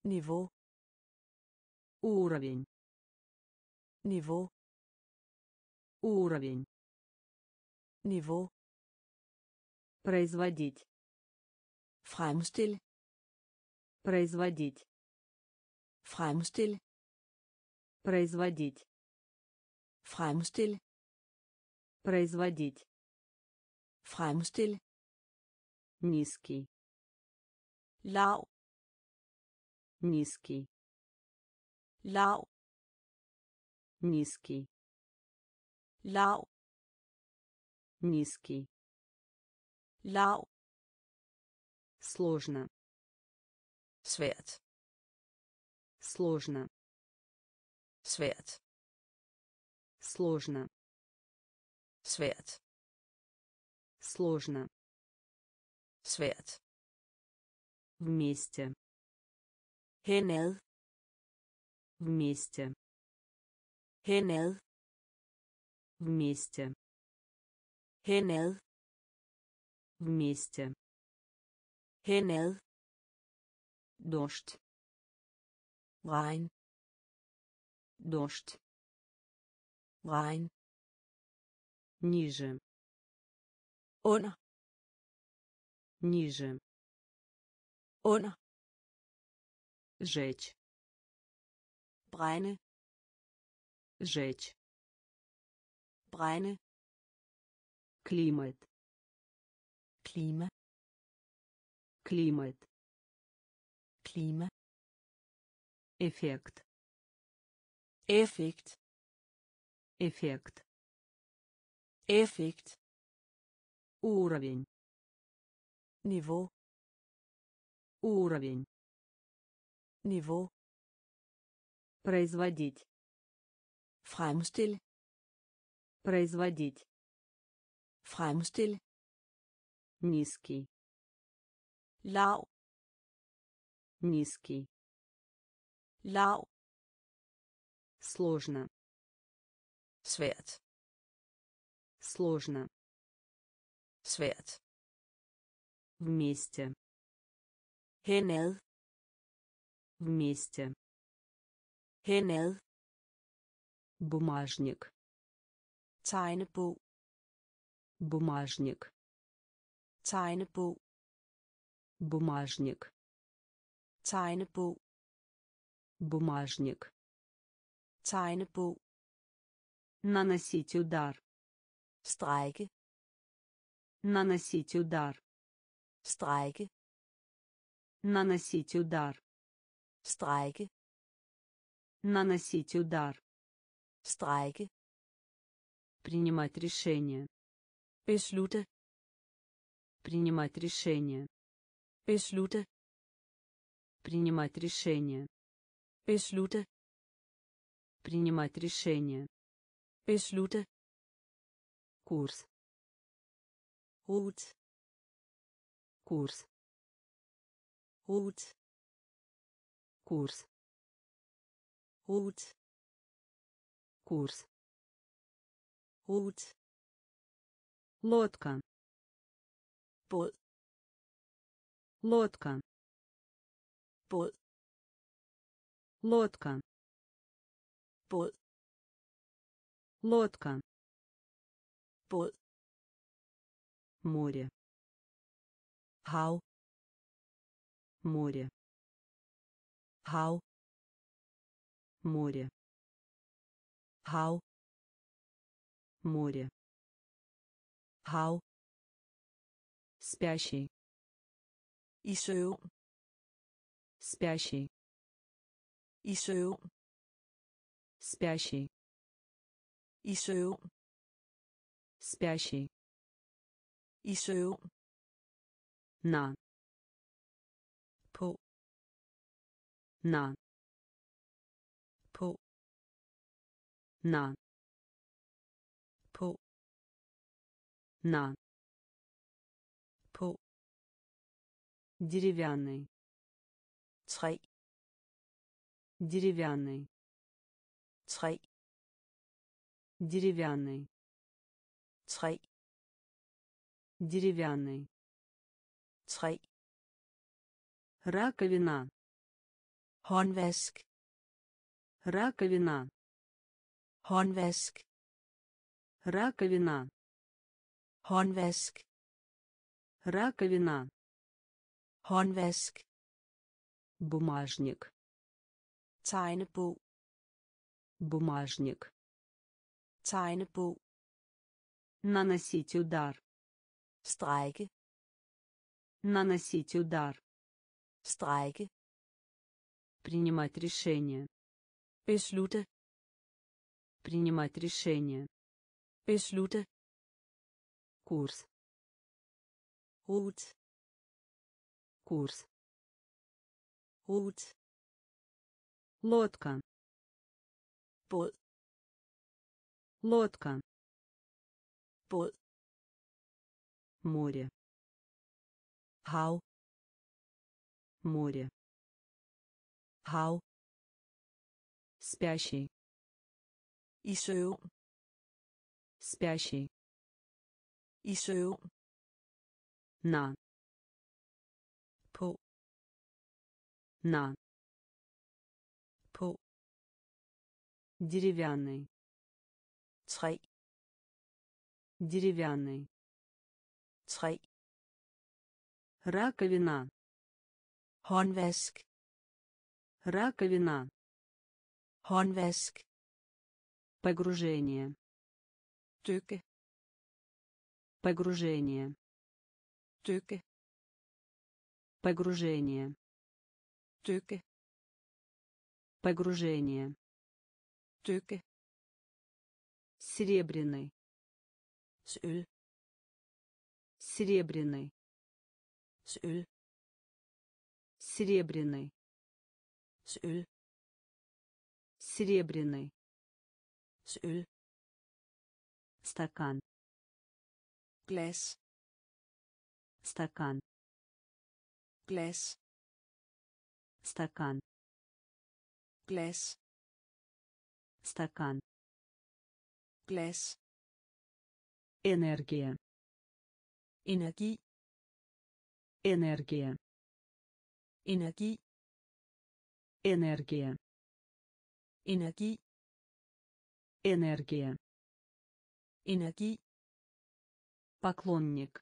ниво, уровень, ниво, уровень, ниво, производить, фрамстиль, производить, фрамстиль, производить, фрамстиль, производить, фрамстиль, низкий, лау, низкий, лау, низкий, лау, низкий, лау, сложно, свет, сложно, свет, сложно, свет, сложно, свет, вместе, henad, вместе, henad, вместе, henad, вместе, henad, дождь, regn, дождь, regn, ниже, under, ниже, under, жечь, brænde, Жечь. Брейне. Климат. Клима. Климат. Клима. Эффект. Эффект. Эффект. Эффект. Уровень. Ниво. Уровень. Ниво. Производить. Фрамстиль. Производить. Фрамстиль. Низкий. Лау. Низкий. Лау. Сложно. Свет. Сложно. Свет. Вместе. Henad. Вместе. Henad. Бумажник. Tegnebog. Бумажник. Tegnebog. Бумажник. Tegnebog. Бумажник. Tegnebog. Наносить удар. Strække. Наносить удар. Strække. Наносить удар. Strække. Наносить удар. Strække. Принимать решение. Beslutte. Принимать решение. Beslutte. Принимать решение. Beslutte. Принимать решение. Beslutte. Курс. Рут. Курс. Рут. Курс. Рут. Курс. Рут. Лодка. Бот. Лодка. Бот. Лодка. Бот. Лодка. Бот. Море. Хау. Море. Хау. Море. Хау. Море. Хау. Спящий. И søvn. Спящий. И søvn. Спящий. И søvn. Спящий. И søvn. На. По. На. По. На. По. На. По. Деревянный. Tre. Деревянный. Tre. Деревянный. Tre. Деревянный. Tre. Раковина. Håndvask. Раковина. Håndvask. Раковина. Håndvask. Раковина. Håndvask. Бумажник. Tegnebog. Бумажник. Tegnebog. Наносить удар. Strække. Наносить удар. Strække. Принимать решение. Beslutte. Принимать решение. Beslutte. Курс. Рут. Курс. Рут. Лодка. Бот. Лодка. Бот. Море. Хау. Море. Хау. Спящий. И søvn. Спящий. И søvn. На. По. На. По. Деревянный. Tre. Деревянный. Tre. Раковина. Håndvask. Раковина. Håndvask. Погружение. Тюке. Погружение. Тюке. Погружение. Тюке. Погружение. Тюке. Серебряный. Сюль. Серебряный. Сюль. Серебряный. Сюль. Серебряный. Сюль. Стакан. Глэс. Стакан. Глэс. Стакан. Глэс. Стакан. Глэс. Энергия. Энергия. Энергия. Энергия. Энергия. Энергия. Энергия. Энергия. Поклонник.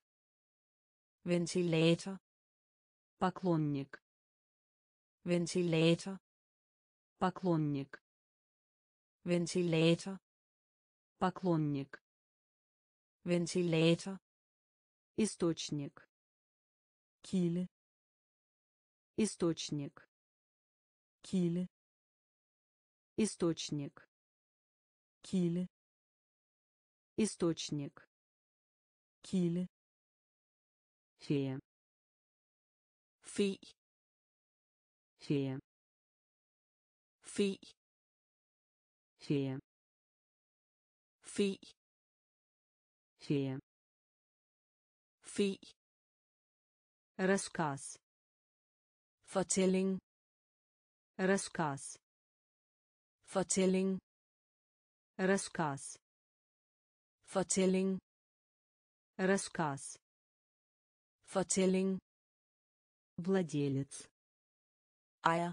Вентилятор. Поклонник. Вентилятор. Поклонник. Вентилятор. Поклонник. Вентилятор. Источник. Киле. Источник. Киле. Источник. Киле. Источник. Киле. Фея. Фи. Фея. Фи. Фея. Фи. Фея. Фи. Рассказ. Fortælling. Рассказ. Fortælling. Рассказ. Fortælling. Рассказ. Fortælling. Владелец. Ejer.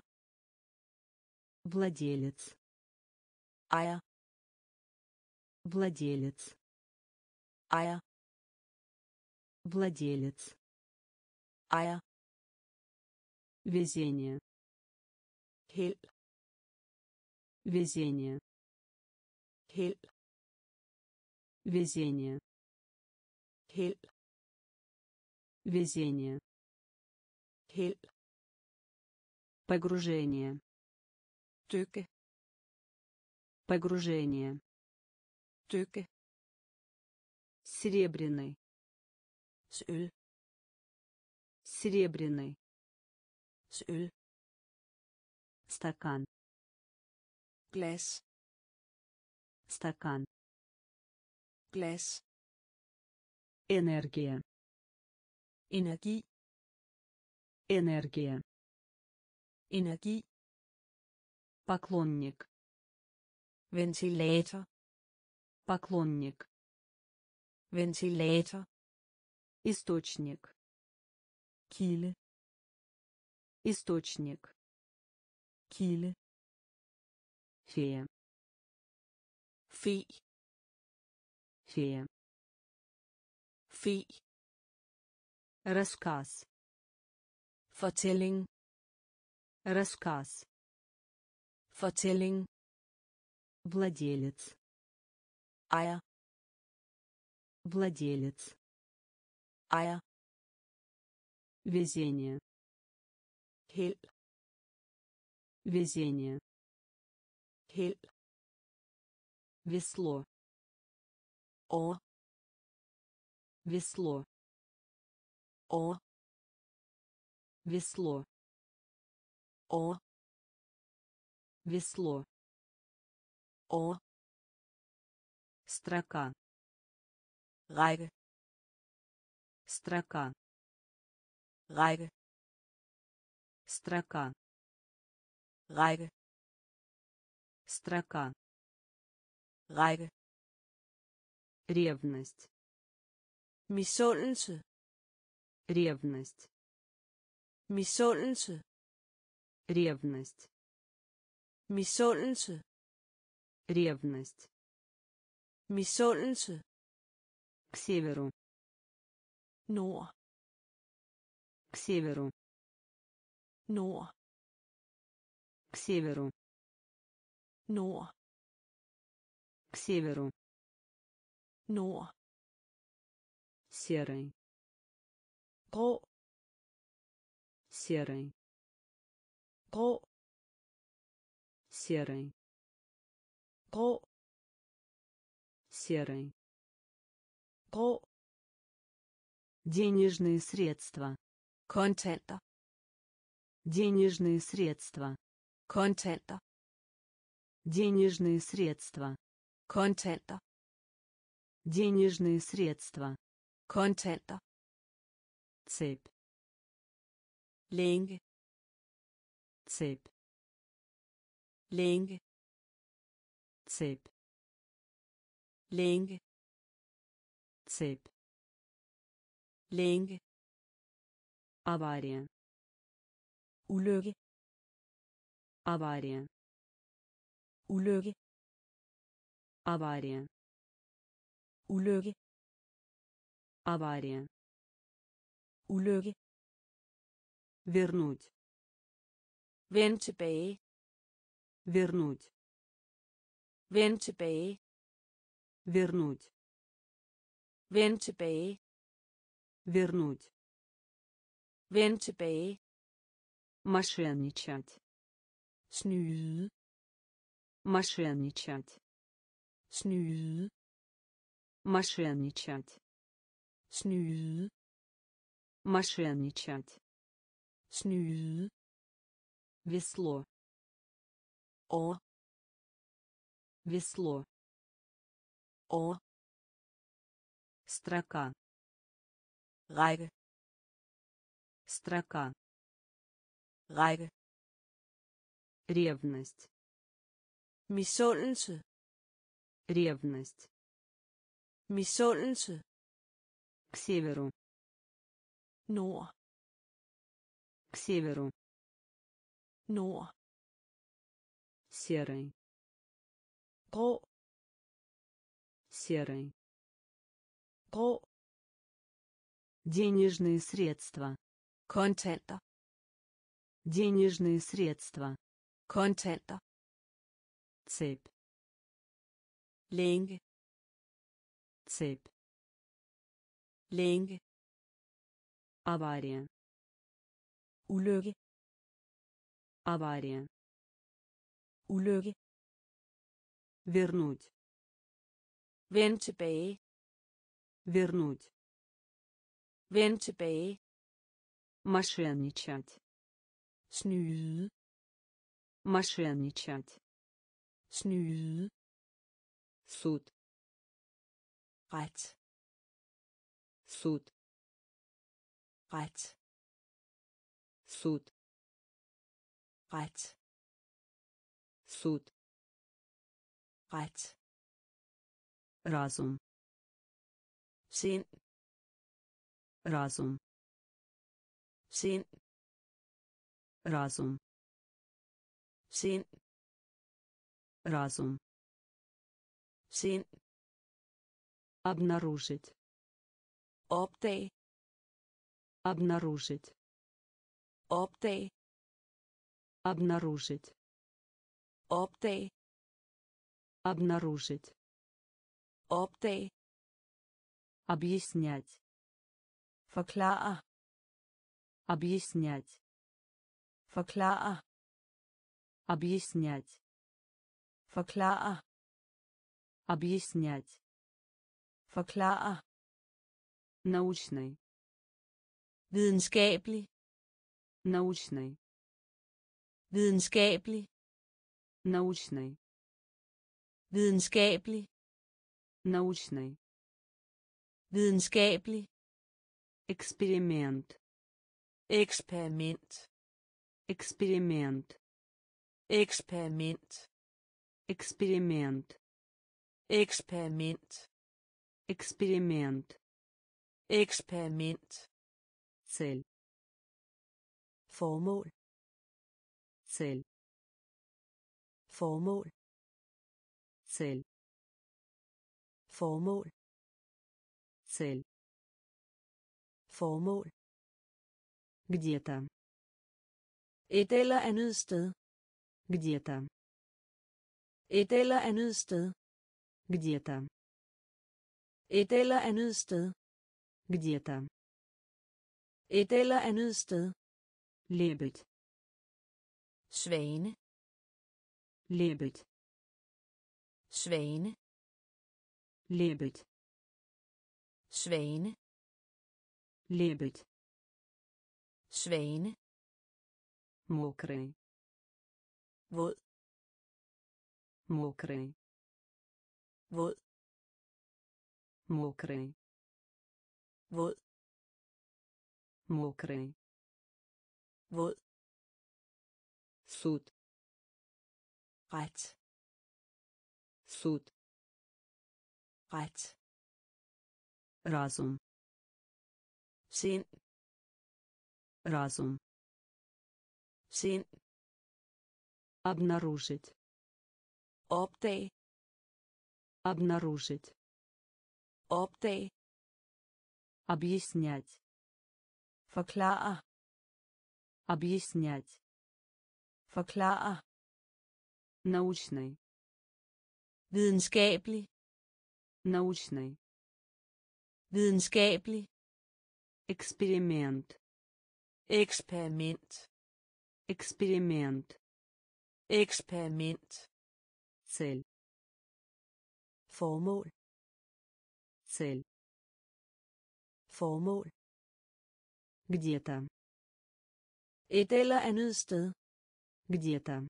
Владелец. Ejer. Владелец. Ejer. Владелец. Ejer. Везение. Held. Везение. Held. Везение. Held. Везение. Held. Погружение. Dykke. Погружение. Dykke. Серебряный. Sølv. Серебряный. Sølv. Стакан. Glas. Стакан. Glas. Энергия. Энергия. Энергия. Энергия. Поклонник. Вентилятор. Поклонник. Вентилятор. Источник. Киле. Источник. Киле. Фея. Фи. Фея. Фи. Рассказ. Fortælling. Рассказ. Fortælling. Владелец. Ejer. Владелец. Ejer. Везение. Held. Везение. Held. Весло. О. Весло. О. Весло. О. Весло. О. Строка. Райге. Строка. Райге. Строка. Райге. Строка. Райге. Ревность. Misundelse. Ревность. Misundelse. Ревность. Misundelse. Ревность. Misundelse. К северу. Nord. К северу. Nord. К северу. Nord. К северу. Нор. Серый. Гро. Серый. Гро. Серый. Гро. Серый. Гро. Денежные средства. Контента. Денежные средства. Контента. Денежные средства. Контента. Денежные средства. Контента. Цепь. Линг. Цепь. Линг. Цепь. Линг. Цепь. Линг. Авария. Улюги. Авария. Улюги. Авария. Улюги. Авария. Улюги. Вернуть. Вентибей. Вернуть. Вентибей. Вернуть. Вентибей. Вернуть. Вентибей. Мошенничать. Сныюд. Мошенничать. Сныюд. Мошенничать. Сныюд. Мошенничать. Сныюд. Весло. О. Весло. О. Строка. Райге. Строка. Række. Ревность. Misundelse. Ревность. Misundelse. К северу. Nord. К северу. Nord. Серый. Grå. Серый. Grå. Денежные средства. Контента. Денежные средства. Контента. Цепь. Линг. Цепь. Линг. Авария. Улюги. Авария. Улюги. Вернуть. Вентибей. Вернуть. Вентибей. Мошенничать. Сныюд. Мошенничать. Сныюд. Суд. Рет. Суд. Рет. Суд. Рет. Суд. Рет. Разум. Син. Разум. Син. Разум. Син. Разум. Син. Обнаружить. Оптей. Обнаружить. Оптей. Обнаружить. Оптей. Обнаружить. Оптей. Объяснять. Forklare. Объяснять. Forklare. Объяснять. Forklare. Объяснять. Forklare. Научный. Videnskabelig. Научный. Videnskabelig. Научный. Videnskabelig. Научный. Videnskabelig. Эксперимент. Эксперимент. Эксперимент. Эксперимент. Эксперимент. Эксперимент. Эксперимент. Эксперимент. Цель. Формул. Цель. Формул. Цель. Формул. Цель. Формул. Где-то. Et eller andet sted. Где-то. Et eller andet sted. Где-то. Et eller andet sted. Где-то. Et eller andet sted. Лебедь. Svane. Лебедь. Svane. Лебедь. Svane. Лебедь. Svane. Мокрый. Вод. Мокрый. Вод. Мокрый. Вод. Мокрый. Вод. Суд. Рать. Суд. Рать. Разум. Син. Разум. Син. Обнаружить. Оптей. Обнаружить. Оптей. Объяснять. Факлаа. Объяснять. Факлаа. Научный. Вitenskabelig. Научный. Вitenskabelig. Эксперимент. Эксперимент. Эксперимент. Эксперимент. Цель. Формул. Цель. Формул. Где-то. Et eller andet sted. Где-то.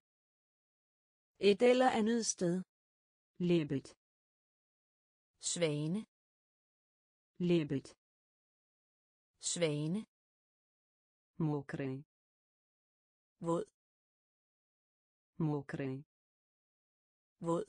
Et eller andet sted. Лебедь. Svane. Лебедь. Svane. Мокрый. Вод. Мокрый. Вод.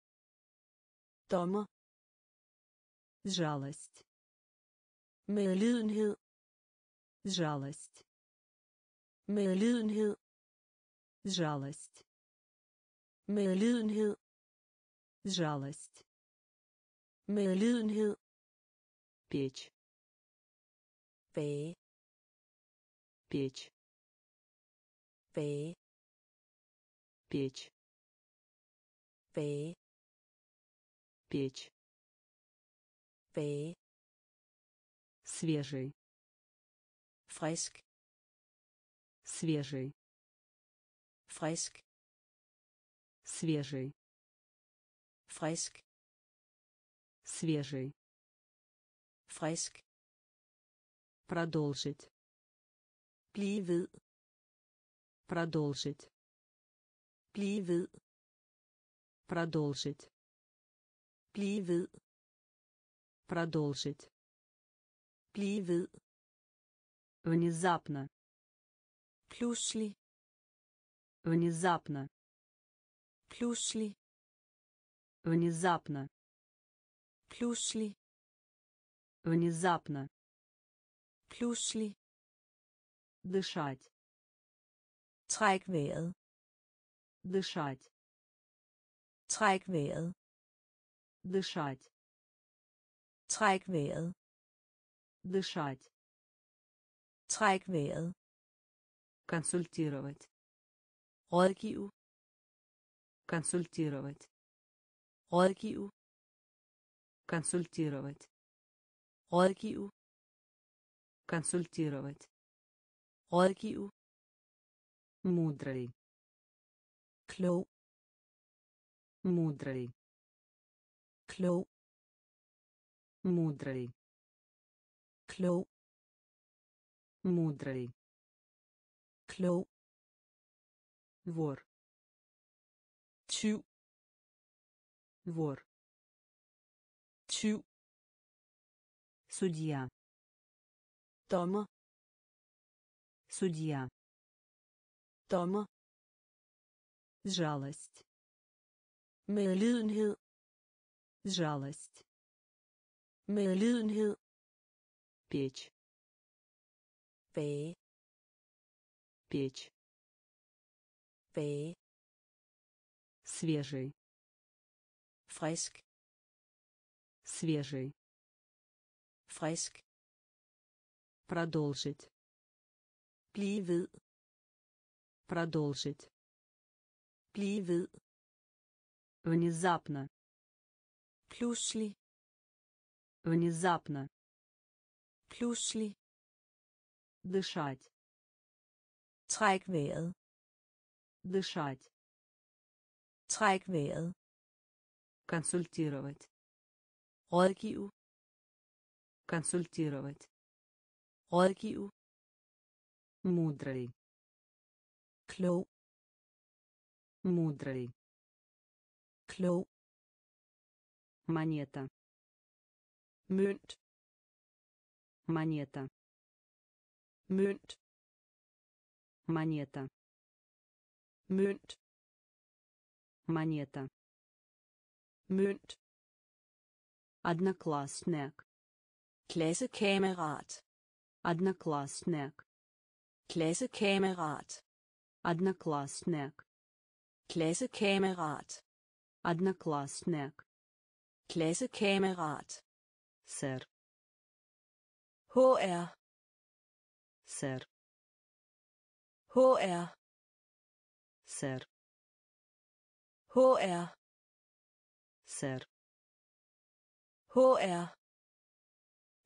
Тома. Жалость. Medlidenhed. Жалость. Medlidenhed. Жалость. Medlidenhed. Жалость. Medlidenhed. Печь. Bage. Печь. Bage. Печь. Bage. Печь. Bage. Свежий. Frisk. Свежий. Frisk. Свежий. Frisk. Свежий. Frisk. Продолжить. Blive ved. Продолжить. Blive ved. Продолжить. Blive ved. Продолжить. Blive ved. Внезапно. Pludselig. Внезапно. Pludselig. Внезапно. Pludselig. Внезапно. Pludselig. Дышать. Træk vejret. Дышать. Træk vejret. Дышать. Træk vejret. Дышать. Træk vejret. Консультировать. Rådgive. Консультировать. Rådgive. Консультировать. Rådgive. Консультировать. Rådgive. Мудрый. Klog. Мудрый. Klog. Мудрый. Klog. Мудрый. Klog. Вор. Tyv. Вор. Tyv. Судья. Dommer. Судья. Dommer. Жалость. Medlidenhed. Жалость. Medlidenhed. Печь. Bage. Печь. Bage. Свежий. Frisk. Свежий. Frisk. Продолжить. Blive ved. Продолжить. Blive ved. Внезапно. Pludselig. Внезапно. Pludselig. Дышать. Træk vejret. Дышать. Træk vejret. Консультировать. Rådgive. Консультировать. Rådgive. Мудрый. Klog. Мудрый. Klog. Монета. Mønt. Монета. Mønt. Монета. Mønt. Монета. Mønt. Одноклассник. Klassekamerat. Одноклассник. Klassekamerat. Одноклассник. Klassekamerat. Одноклассник. Klassekamerat. Сэр. ха эр. Сэр. ха эр. Сэр. ха эр. Сэр. ха эр.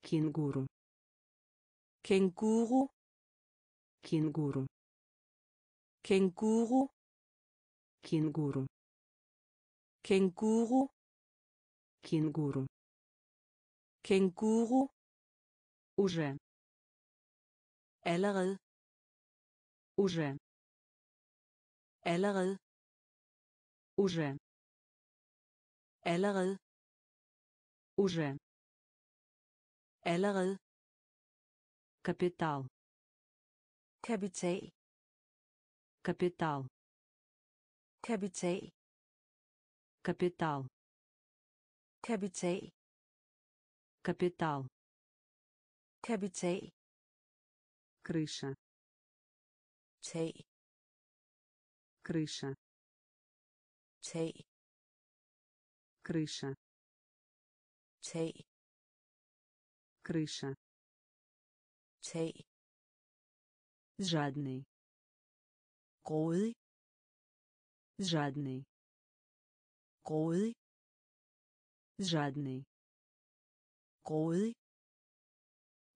Кенгуру. Кенгуру. Кенгуру. Кенгуру. Кенгуру. Кенгуру. Кенгуру. Кенгуру. Уже. Allerede. Уже. Allerede. Уже. Allerede. Уже. Allerede. Капитал. Капитал. Капитал. Капитал. Капитал. Капитал. Капитал. Капитал. Крыша. Тей. Крыша. Тей. Крыша. Тей. Крыша. Тей. Жадный. Гроdig. Жадный. Гроdig. Жадный. Гроdig.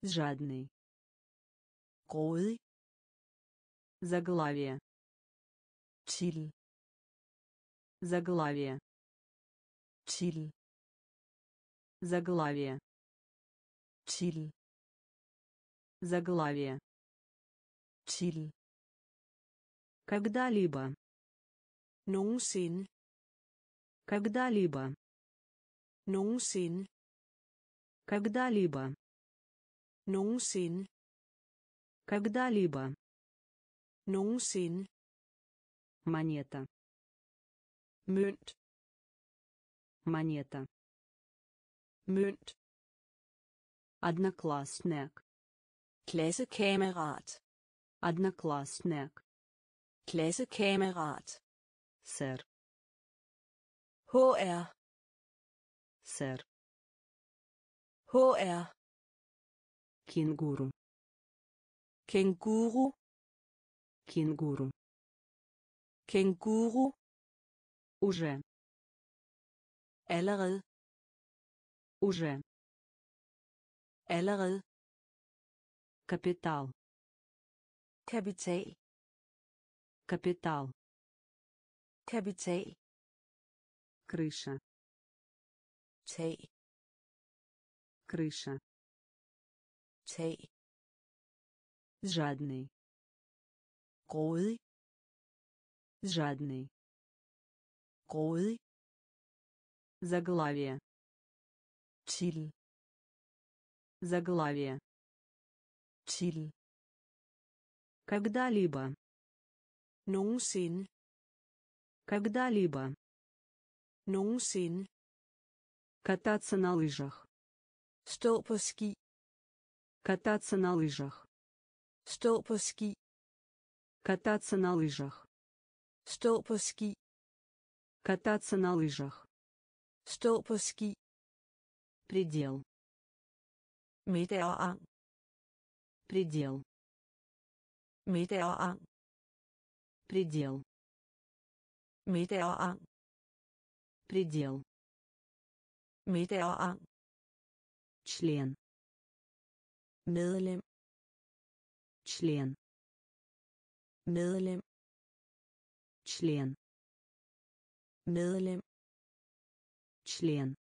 Жадный. Гроdig. Заглавие. Тиль. Заглавие. Тиль. Заглавие. Тиль. Заглавие. Тиль. Когда-либо. Нонсин. Когда-либо. Нонсин. Когда-либо. Нонсин. Когда-либо. Нонсин. Монета. Мюнт. Монета. Mønt. Одноклассник. Klassekamerat. Одноклассник. Klassekamerat. Сэр. ха эр. Сэр. ха эр. Кенгуру. Кенгуру. Кенгуру. Кенгуру. Уже. Allerede. Уже. Allerede. Капитал. Капитал. Капитал. Капитал. Крыша. Тей. Крыша. Тей. Жадный. Гроdig. Жадный. Гроdig. Заглавие. Тиль. Заглавие. Тиль. Когда-либо. Нонсин. Когда-либо. Нонсин. Кататься на лыжах. Stå på ski. Кататься на лыжах. Stå på ski. Кататься на лыжах. Stå på ski. Кататься на лыжах. Stå på ski. Предел. Метеоан. Предел. Метеоан. Предел. Метеоан. Предел. Метеоан. Член. Медлем. Член. Медлем. Член. Медлем. Член.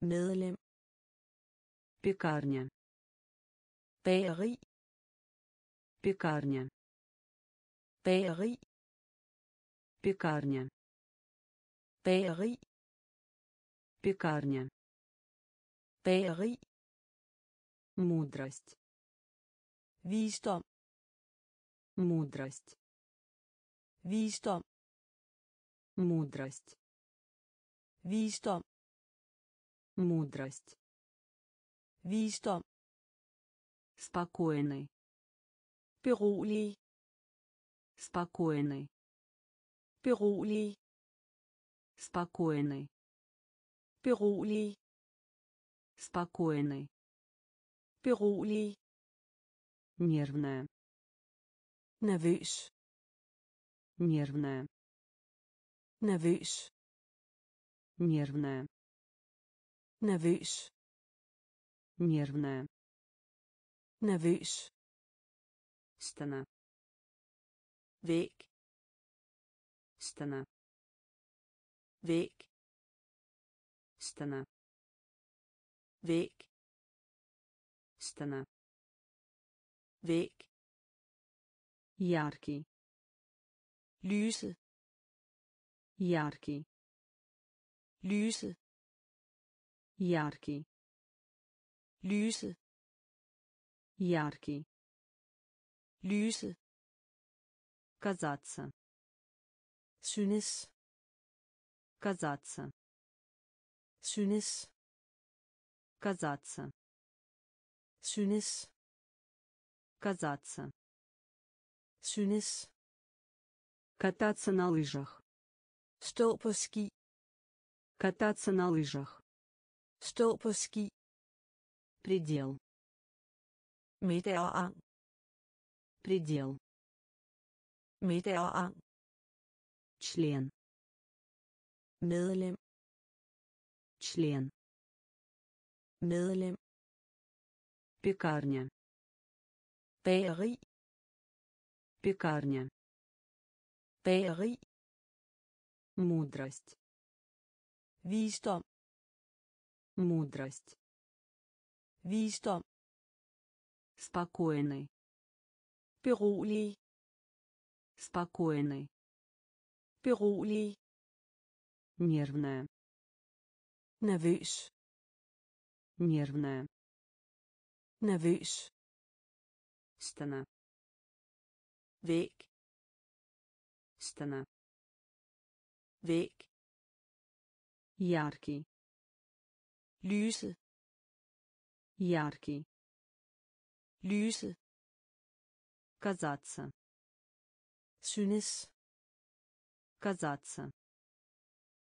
Медлем. Пекарня. Пэри. Пекарня. Пэри. Пекарня. Пэри. Пекарня. Пэри. Мудрость. Вистом. Мудрость. Вистом. Мудрость. Вистом. Мудрость. Visdom. Спокойный. Berolig. Спокойный. Berolig. Спокойный. Berolig. Спокойный. Berolig. Нервная. Nervøs. Нервная. Nervøs. Нервная. Nervøs. Нервная. Nervøs. Стена. Væg. Стена. Væg. Стена. Væg. Стена. Væg. Яркий. Lyset. Яркий. Lyset. Яркий. Lyset. Яркий. Lyset. Казаться. Synes. Казаться. Synes. Казаться. Synes. Казаться. Synes. Кататься на лыжах. Stå på ski. Кататься на лыжах. Stå på ski. Предел. Метеоан. Предел. Метеоан. Член. Медлем. Член. Медлем. Пекарня. Пэри. Пекарня. Пэри. Мудрость. Вистом. Мудрость. Вистом. Спокойный. Berolig. Спокойный. Berolig. Нервная. Nervøs. Нервная. Nervøs. Стена. Væg. Стена. Væg. Яркий. Lyset. Яркий. Lyset. Казаться. Synes. Казаться.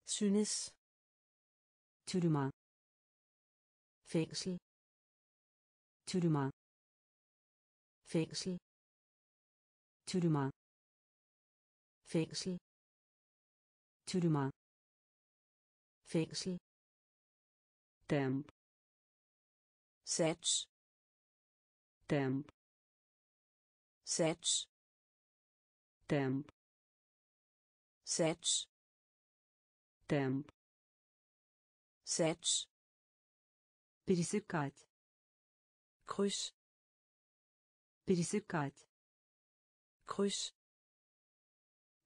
Synes. Тюрьма. Фængsel. Тюрьма. Фængsel. Тюрьма. Фængsel. Тюрьма. Фængsel. Темп. Сетч. Темп. Сетч. Темп. Сетч. Темп. Сетч. Пересекать. Крюс. Пересекать. Крюс.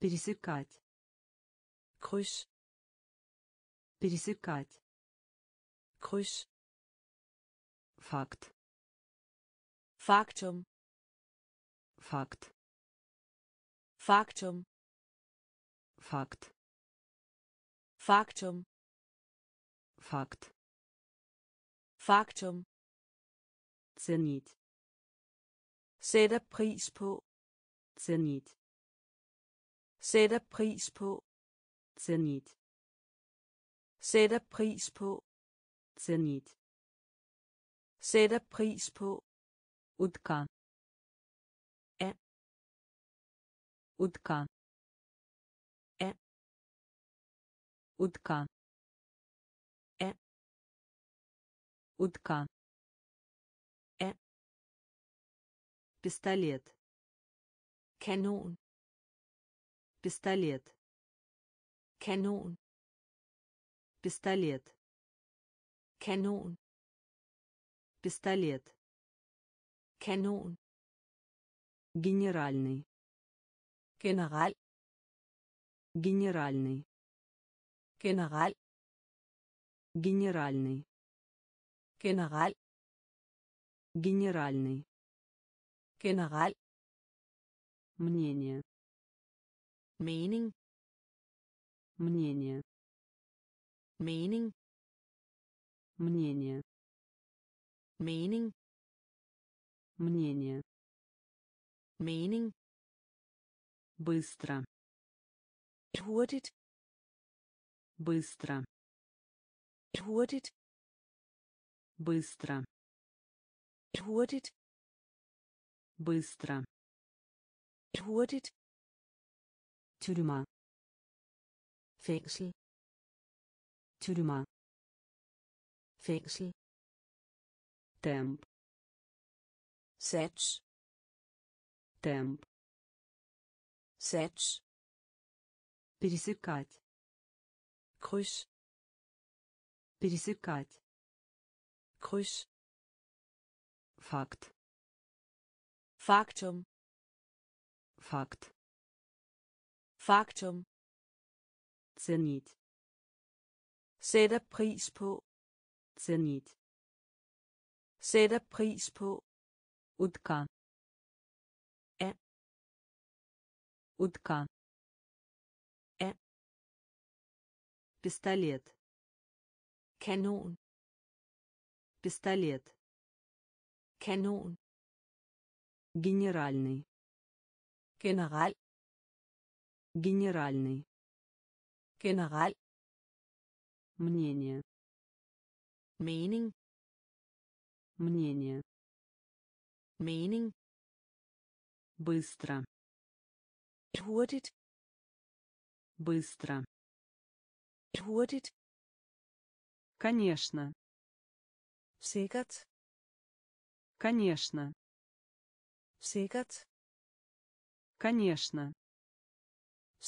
Пересекать. Крюс. Пересекать. Kryds. Fakt. Faktum. Fakt. Faktum. Fakt. Faktum. Факт. Фактум. Ценить. Sætter pris på. Ценить. Sætter pris på. Ценить. Sætter pris på. Ценить. Sætter pris på. Утка. Э. Утка. Э. Утка. Э. Утка. Э. Пистолет. Канон. Пистолет. Канон. Пистолет. Канон. Пистолет. Канон. Генеральный. Генераль. Генеральный. Генераль. Генеральный. Генераль. Генеральный. Генераль. Мнение. Mening. Мнение. Mening. Мнение. Mening. Мнение. Mening. Быстро. Hurtigt. Быстро. Hurtigt. Быстро. Hurtigt. Быстро. Hurtigt. Тюрьма. Fængsel. Тюрьма. Fængsel. Темп. Sats. Темп. Sats. Пересекать. Kryds. Пересекать. Kryds. Факт. Фактум. Факт. Фактум. Ценить. Sætter pris på. Ценить. Sætter pris på. Утка. Э. Утка. Э. Пистолет. Канон. Пистолет. Канон. Генеральный. Генераль. Генеральный. Генераль. Мнение. Mening. Мнение. Mening. Быстро. Hurtigt. Быстро. Hurtigt. Конечно. Sikkert. Конечно. Sikkert. Конечно.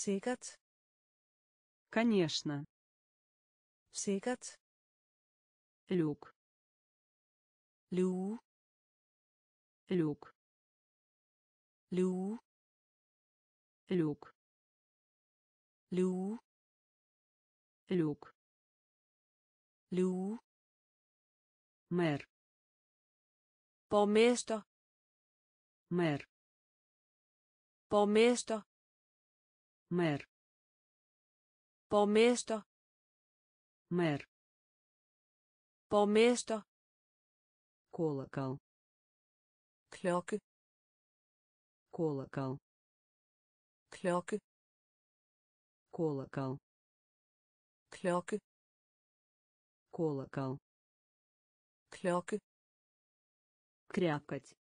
Sikkert. Конечно. Sikkert. Люк. Лю. Люк. Лю. Люк. Лю. Люк. Лю. Мэр. Поместер. Мэр. Поместер. Мэр. Поместер. Мэр. Поместер. Колокол. Клёки. Колокол. Клёки. Колокол. Клёки. Колокол. Клёки. Крякать.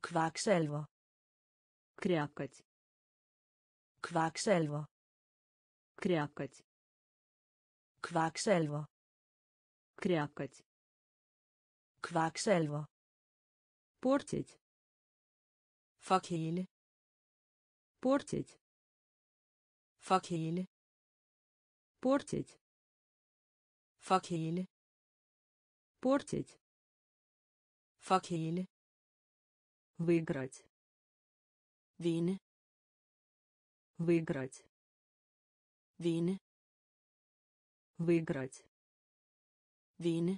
Кваксельва. Крякать. Кваксельва. Крякать. Кваксельва. Крякать. Кваксельва. Портить. Факели. Портить. Факели. Портить. Факели. Портить. Факели. Выиграть. Вин. Выиграть. Вин. Выиграть. Вин.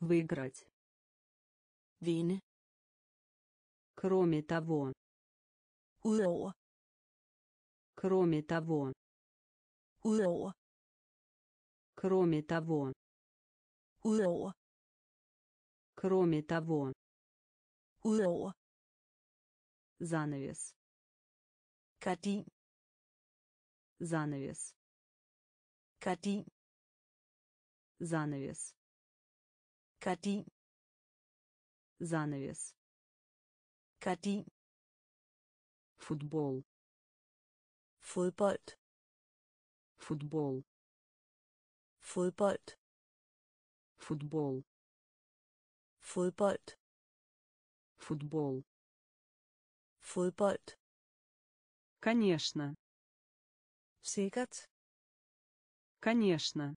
Выиграть. Вин. Кроме того. Уроа. Кроме того. Уроа. Кроме того. Udover. Кроме того. Udover. Занавес. Картин. Занавес. Картин. Занавес. Картин. Занавес. Картин. Футбол. Футбол. Футбол. Футбол. Футбол. Футбол. Футбол. Футбол. Конечно. Sikkert. Конечно.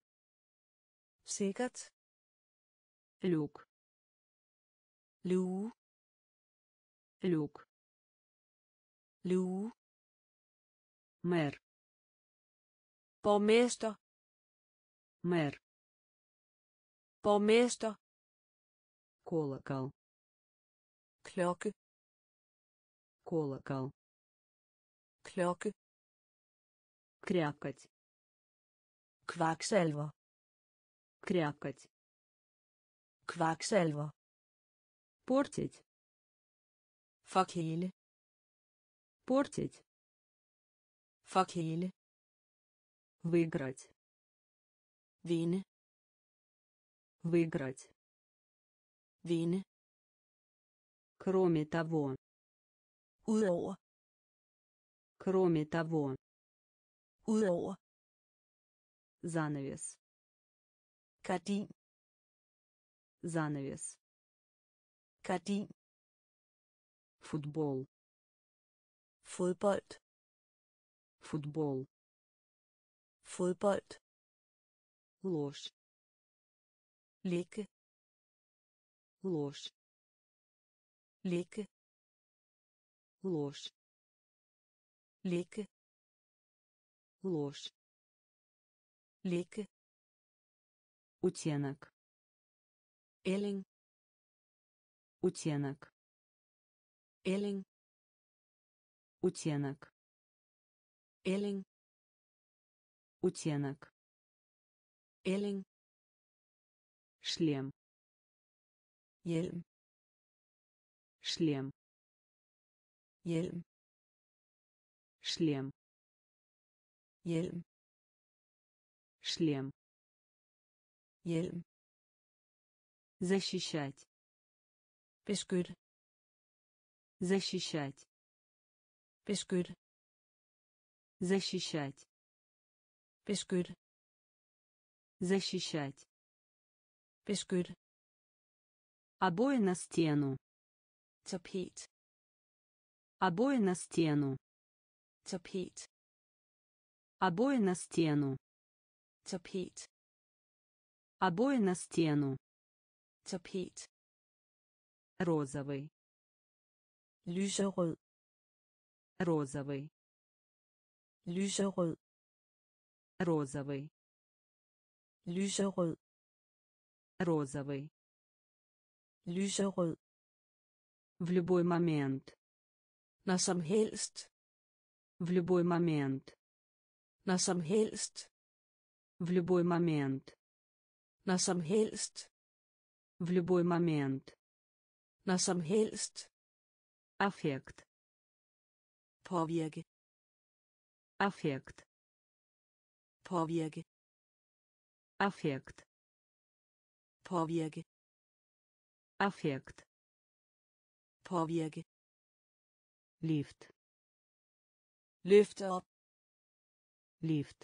Sikkert. Люк. Лю. Люк. Лю. Мэр. Borgmester. Мэр. Borgmester. Колокол. Klokke. Колокол. Klokke. Крякать. Кваксальва. Крякать. Кваксальва. Портить. Факели. Портить. Факели. Выиграть. Вине. Выиграть. Вине. Кроме того. Udover. Кроме того. Udover. Занавес. Картин. Занавес. Картин. Футбол. Футбол. Футбол. Футбол. Ложь. Лик. Ложь. Лик. Ложь. Лик. Ложь. Лик. Утенок. Эллинг. Утенок. Эллинг. Утенок. Эллинг. Утенок. Эллинг. Шлем. Ельм. Шлем. Ельм. Шлем. Ельм. Шлем. Ельм. Защищать. Beskytte. Защищать. Beskytte. Защищать. Beskytte. Защищать. Beskytte. Обои на стену. Tapet. Обои на стену. Tapet. Обои на стену. Tapet. Обои на стену. Tapet. Розовый. Lyserød. Розовый. Lyserød. Розовый. Lyserød. Розовый. Lyserød. В любой момент. Når som helst. В любой момент. Når som helst. В любой момент. Når som helst. В любой момент. Når som helst. Affekt. Påvirke. Affekt. Påvirke. Affekt. Påvirke. Affekt. Påvirke. Lift. Løfte op. Lift.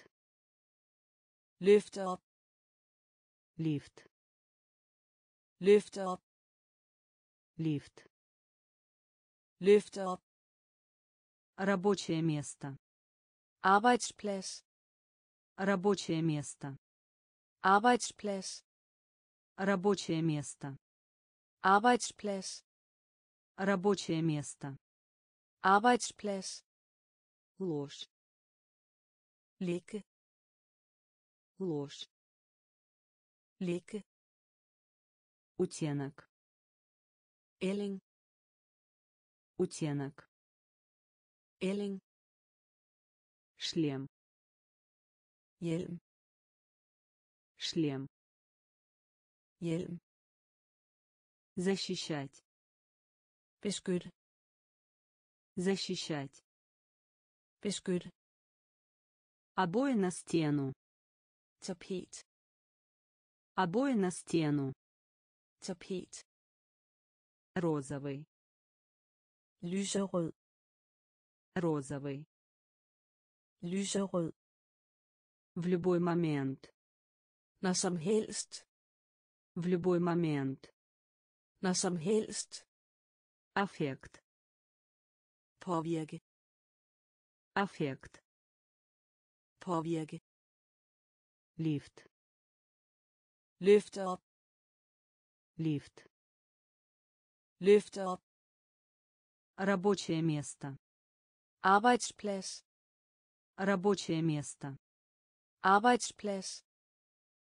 Løfte op. Lift. Løfte op. Lift. Løfte op. Рабочее место. Arbeitsplads. Рабочее место. Arbeitsplads. Рабочее место. Arbeitsplads. Рабочее место. Arbeitsplads. Ложь. Лик. Ложь. Лик. Утенок. Эллинг. Утенок. Эллинг. Шлем. Ельм. шлем, hjälm, защищать, beskytte, защищать, beskytte, обои на стену, tapet, обои на стену, tapet, розовый, lyserød, розовый, lyserød, в любой момент, når som helst, в любой момент, når som helst, аффект, påvirke, аффект, påvirke, лифт, løfte op, лифт, løfte op, рабочее место, arbejdsplads, рабочее место, arbejdsplads,